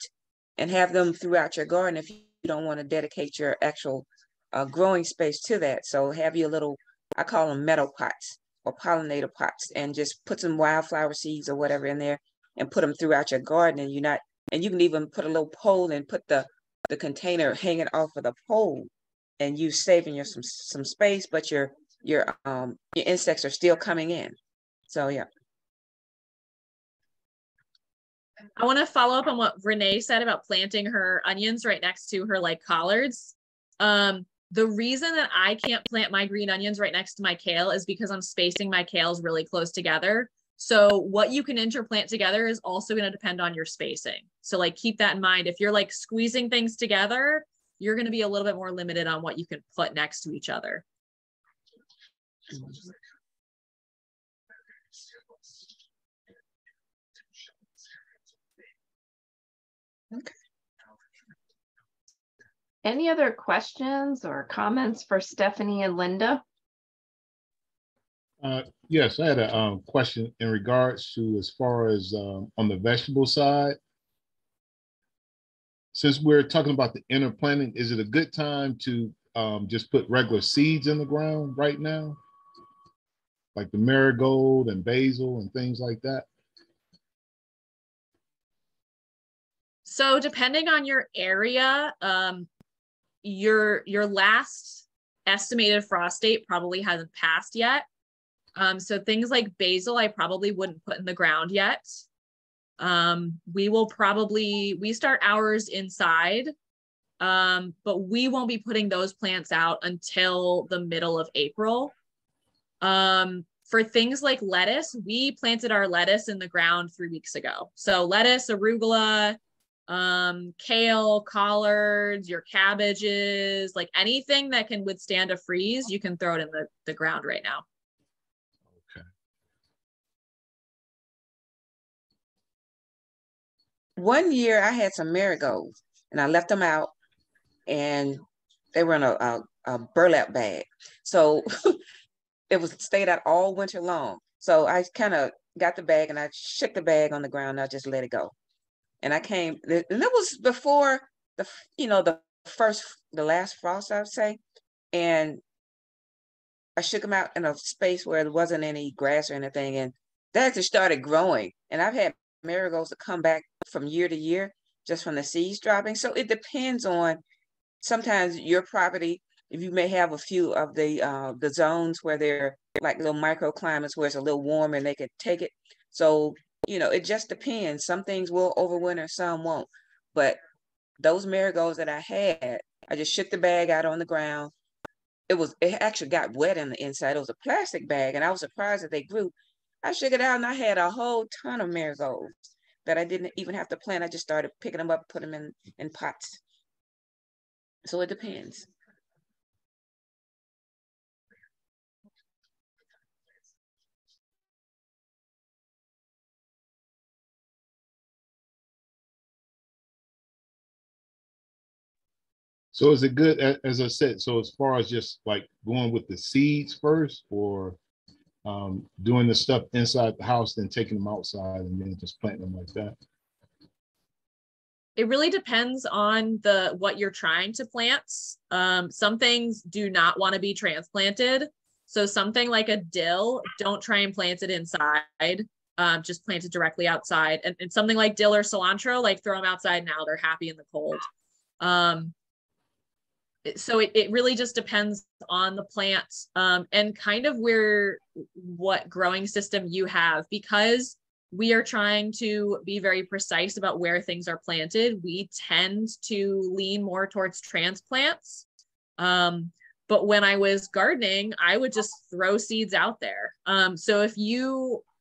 and have them throughout your garden if you don't want to dedicate your actual uh, growing space to that. So have your little, I call them meadow pots or pollinator pots, and just put some wildflower seeds or whatever in there and put them throughout your garden. And you're not, and you can even put a little pole and put the, the container hanging off of the pole, and you saving your some some space, but your your um your insects are still coming in. So yeah. I want to follow up on what Renee said about planting her onions right next to her like collards. Um, the reason that I can't plant my green onions right next to my kale is because I'm spacing my kales really close together. So what you can interplant together is also going to depend on your spacing. So like keep that in mind. If you're like squeezing things together, you're going to be a little bit more limited on what you can put next to each other. Okay. Any other questions or comments for Stephanie and Linda? Uh, yes, I had a um, question in regards to as far as um, on the vegetable side. Since we're talking about the interplanting, is it a good time to um, just put regular seeds in the ground right now? Like the marigold and basil and things like that? So depending on your area, um, your, your last estimated frost date probably hasn't passed yet. Um, so things like basil, I probably wouldn't put in the ground yet. Um, we will probably, we start ours inside, um, but we won't be putting those plants out until the middle of April. Um, for things like lettuce, we planted our lettuce in the ground three weeks ago. So lettuce, arugula, um, kale, collards, your cabbages, like anything that can withstand a freeze, you can throw it in the, the ground right now. One year I had some marigolds and I left them out, and they were in a, a, a burlap bag. So it was stayed out all winter long. So I kind of got the bag and I shook the bag on the ground. And I just let it go. And I came, and it was before the, you know, the first, the last frost, I would say. And I shook them out in a space where there wasn't any grass or anything. And they actually started growing. And I've had marigolds that come back from year to year just from the seeds dropping. So it depends on sometimes your property. If you may have a few of the uh, the zones where they're like little microclimates where it's a little warm and they can take it. So, you know, it just depends. Some things will overwinter, some won't. But those marigolds that I had, I just shook the bag out on the ground. It was, it actually got wet in the inside. It was a plastic bag, and I was surprised that they grew. I shook it out and I had a whole ton of marigolds that I didn't even have to plant. I just started picking them up, put them in, in pots. So it depends. So is it good, as I said, so as far as just like going with the seeds first, or Um, doing the stuff inside the house, then taking them outside and then just planting them like that? It really depends on the what you're trying to plant. Um, some things do not want to be transplanted. So something like a dill, don't try and plant it inside. Um, just plant it directly outside. And, and something like dill or cilantro, like throw them outside now. They're happy in the cold. Um, So it, it really just depends on the plant um, and kind of where, what growing system you have, because we are trying to be very precise about where things are planted. We tend to lean more towards transplants. Um, but when I was gardening, I would just throw seeds out there. Um, so if you,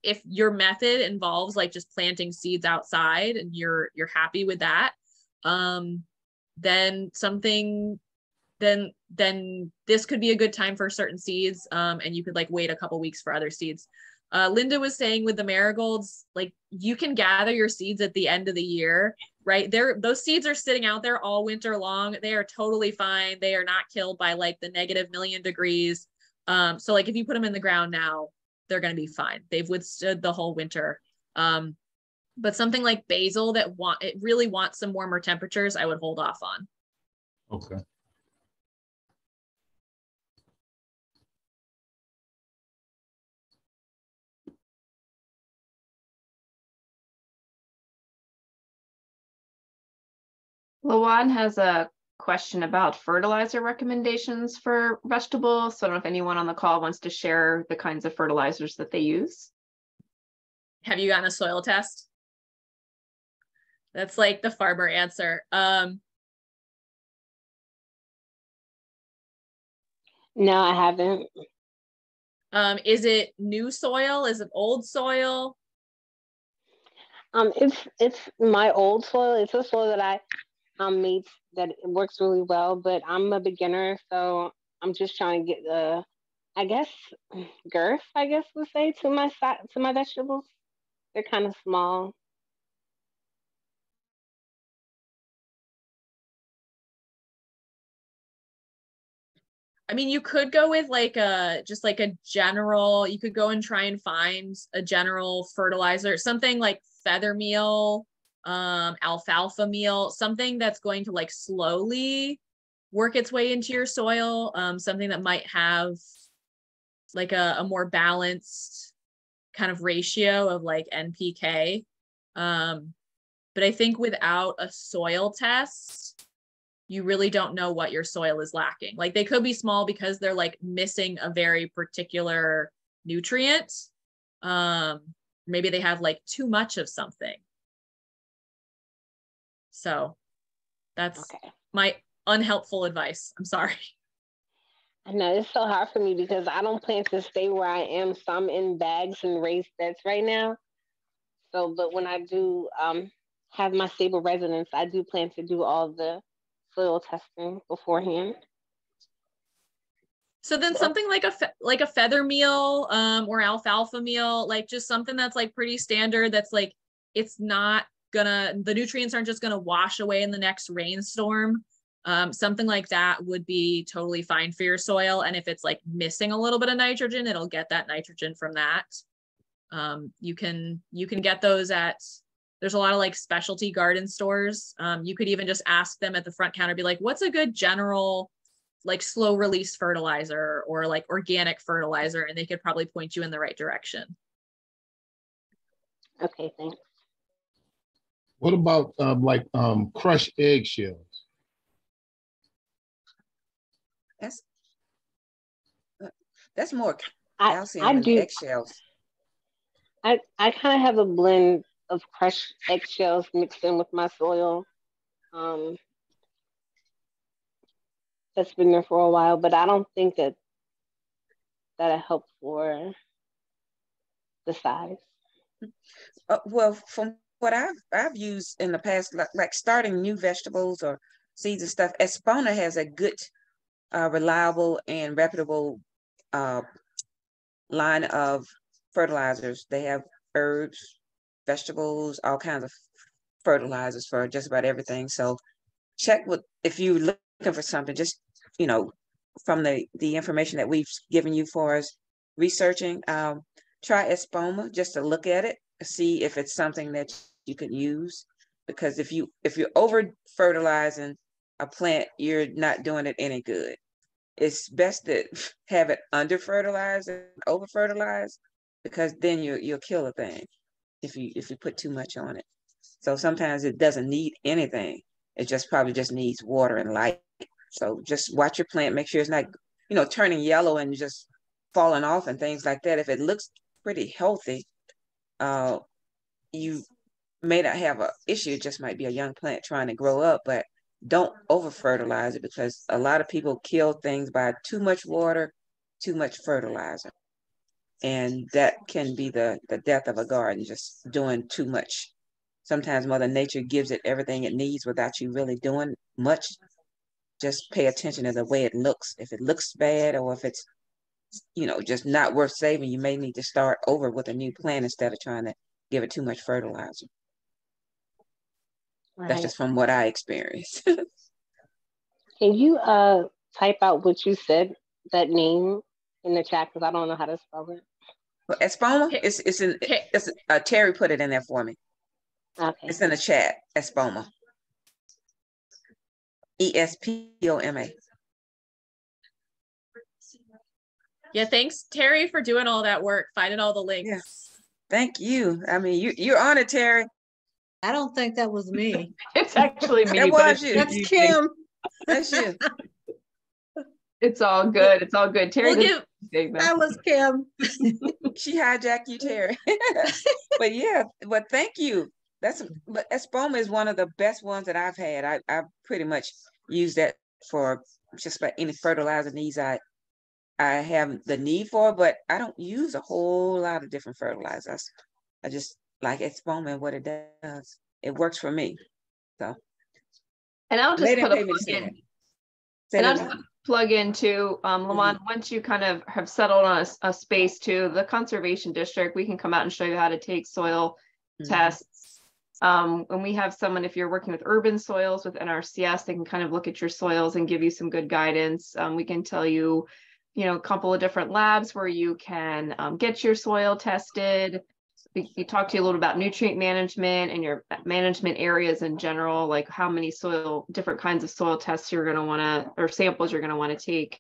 if your method involves like just planting seeds outside and you're, you're happy with that, um, then something then then this could be a good time for certain seeds, um, and you could like wait a couple weeks for other seeds. Uh, Linda was saying with the marigolds, like you can gather your seeds at the end of the year right? They're, those seeds are sitting out there all winter long. They are totally fine. They are not killed by like the negative million degrees. Um, so like if you put them in the ground now, they're going to be fine. They've withstood the whole winter. Um, but something like basil that want, it really wants some warmer temperatures, I would hold off on. Okay. Lawan has a question about fertilizer recommendations for vegetables. So I don't know if anyone on the call wants to share the kinds of fertilizers that they use. Have you gotten a soil test? That's like the farmer answer. Um, no, I haven't. Um, is it new soil? Is it old soil? Um, it's, it's my old soil. It's a soil that I um, made that it works really well, but I'm a beginner, so I'm just trying to get the, I guess, girth, I guess we'll say, to my to my vegetables. They're kind of small. I mean, you could go with like a, just like a general, you could go and try and find a general fertilizer, something like feather meal, um, alfalfa meal, something that's going to like slowly work its way into your soil. Um, something that might have like a, a more balanced kind of ratio of like N P K. Um, but I think without a soil test, you really don't know what your soil is lacking. Like they could be small because they're like missing a very particular nutrient. Um, maybe they have like too much of something. So that's okay. My unhelpful advice. I'm sorry. I know it's so hard for me because I don't plan to stay where I am. So I'm in bags and raised beds right now. So, but when I do um, have my stable residence, I do plan to do all the soil testing beforehand. So then something like a like a feather meal um, or alfalfa meal, like just something that's like pretty standard. That's like, it's not gonna, the nutrients aren't just gonna wash away in the next rainstorm. Um, something like that would be totally fine for your soil. And if it's like missing a little bit of nitrogen, it'll get that nitrogen from that. Um, you can, you can get those at, there's a lot of like specialty garden stores. Um, you could even just ask them at the front counter, be like, what's a good general like slow release fertilizer or like organic fertilizer, and they could probably point you in the right direction. Okay, thanks. What about um, like um, crushed eggshells? That's that's more calcium I, I in do, eggshells. I, I kind of have a blend of crushed eggshells mixed in with my soil. Um, That's been there for a while, but I don't think that that'll help for the size. Uh, well, from what I've I've used in the past, like, like starting new vegetables or seeds and stuff, Espoma has a good, uh, reliable and reputable uh, line of fertilizers. They have herbs, vegetables, all kinds of fertilizers for just about everything. So check what if you look. Looking for something, just you know, from the the information that we've given you for us researching, um, try Espoma just to look at it, see if it's something that you could use. Because if you if you're over fertilizing a plant, you're not doing it any good. It's best to have it under fertilized and over fertilized, because then you you'll kill a thing if you if you put too much on it. So sometimes it doesn't need anything. It just probably just needs water and light. So just watch your plant, make sure it's not, you know, turning yellow and just falling off and things like that. If it looks pretty healthy, uh, you may not have an issue. It just might be a young plant trying to grow up, but don't over-fertilize it, because a lot of people kill things by too much water, too much fertilizer. And that can be the, the death of a garden, just doing too much. Sometimes Mother Nature gives it everything it needs without you really doing much. Just pay attention to the way it looks. If it looks bad, or if it's, you know, just not worth saving, you may need to start over with a new plant instead of trying to give it too much fertilizer. Right. That's just from what I experienced. Can you uh, type out what you said, that name in the chat? Because I don't know how to spell it. Well, Espoma, okay. it's, it's, in, it's uh, Terry put it in there for me. Okay. It's in the chat, Espoma. E S P O M A. Yeah, thanks, Terry, for doing all that work, finding all the links. Yes. Thank you. I mean, you, you're on it, Terry. I don't think that was me. It's actually me. It was you. That's Kim. That's you. It's all good. It's all good. Terry, we'll give, that was Kim. She hijacked you, Terry. But yeah, but thank you. That's, but Espoma is one of the best ones that I've had. I, I pretty much use that for just about any fertilizer needs I I have the need for, but I don't use a whole lot of different fertilizers. I just like Espoma and what it does. It works for me. So, and I'll just put a plug in. And I'll just plug into um, Lamont. Mm-hmm. Once you kind of have settled on a, a space to the conservation district, we can come out and show you how to take soil mm-hmm. tests. Um, and we have someone, if you're working with urban soils with N R C S, they can kind of look at your soils and give you some good guidance. Um, we can tell you, you know, a couple of different labs where you can um, get your soil tested. We, we talked to you a little about nutrient management and your management areas in general, like how many soil, different kinds of soil tests you're going to want to, or samples you're going to want to take.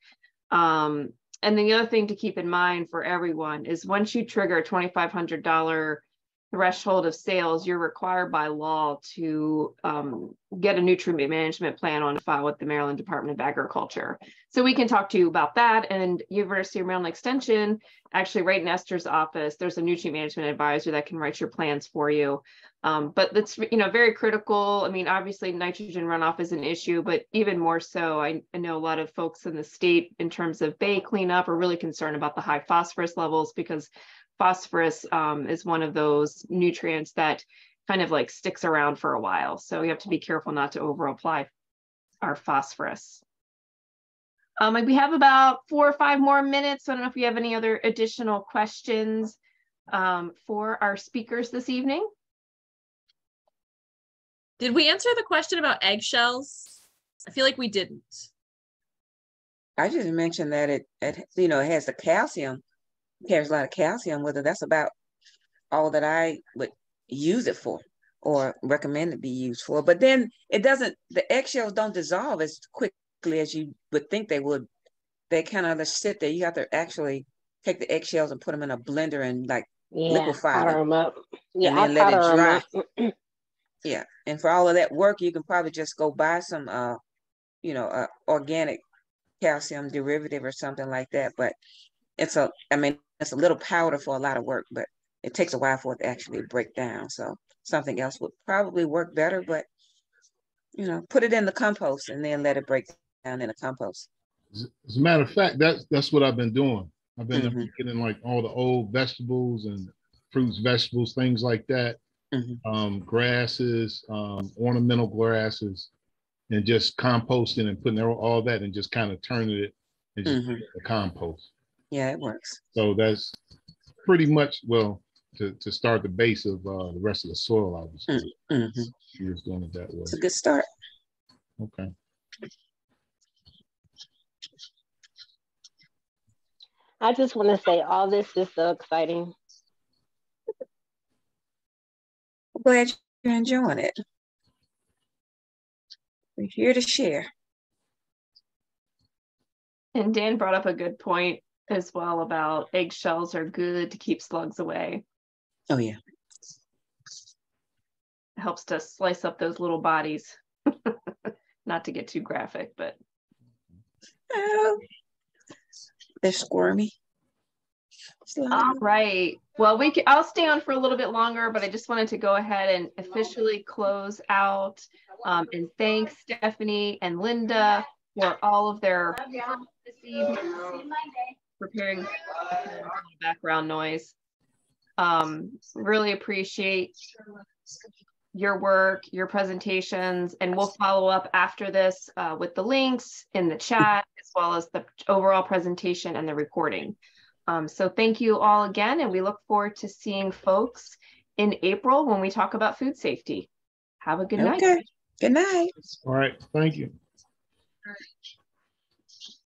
Um, and then the other thing to keep in mind for everyone is once you trigger a twenty-five hundred dollar threshold of sales, you're required by law to um, get a nutrient management plan on file with the Maryland Department of Agriculture. So we can talk to you about that. And University of Maryland Extension, actually right in Esther's office, there's a nutrient management advisor that can write your plans for you. Um, but that's, you know, very critical. I mean, obviously nitrogen runoff is an issue, but even more so, I, I know a lot of folks in the state in terms of bay cleanup are really concerned about the high phosphorus levels, because phosphorus um, is one of those nutrients that kind of like sticks around for a while. So we have to be careful not to overapply our phosphorus. Um, like we have about four or five more minutes. So I don't know if we have any other additional questions um, for our speakers this evening. Did we answer the question about eggshells? I feel like we didn't. I just mentioned that it, it you know, it has the calcium. Carries a lot of calcium, whether that's about all that I would use it for or recommend it be used for. But then it doesn't, the eggshells don't dissolve as quickly as you would think they would. They kind of just sit there. You have to actually take the eggshells and put them in a blender and like yeah, liquefy them. them up. Yeah, and then let it dry. Yeah. And for all of that work, you can probably just go buy some, uh, you know, uh, organic calcium derivative or something like that. But it's a, I mean, it's a little powder for a lot of work, but it takes a while for it to actually break down. So something else would probably work better, but, you know, put it in the compost and then let it break down in the compost. As a matter of fact, that's, that's what I've been doing. I've been mm-hmm. getting like all the old vegetables and fruits, vegetables, things like that, mm-hmm. um, grasses, um, ornamental grasses, and just composting and putting all that and just kind of turning it and just mm-hmm. the compost. Yeah, it works. So that's pretty much, well, to, to start the base of uh, the rest of the soil, obviously. Mm-hmm. She was doing it that way. It's a good start. Okay. I just want to say all this is so exciting. I'm glad you're enjoying it. We're here to share. And Dan brought up a good point as well about eggshells are good to keep slugs away. Oh yeah. It helps to slice up those little bodies. Not to get too graphic, but. Oh, they're squirmy. Slimy. All right. Well, we can, I'll stay on for a little bit longer, but I just wanted to go ahead and officially close out um, and thank Stephanie and Linda for all of their this evening. Preparing background noise. Um, really appreciate your work, your presentations, and we'll follow up after this uh, with the links in the chat, as well as the overall presentation and the recording. Um, so thank you all again, and we look forward to seeing folks in April when we talk about food safety. Have a good okay. night. Good night. All right. Thank you. All right.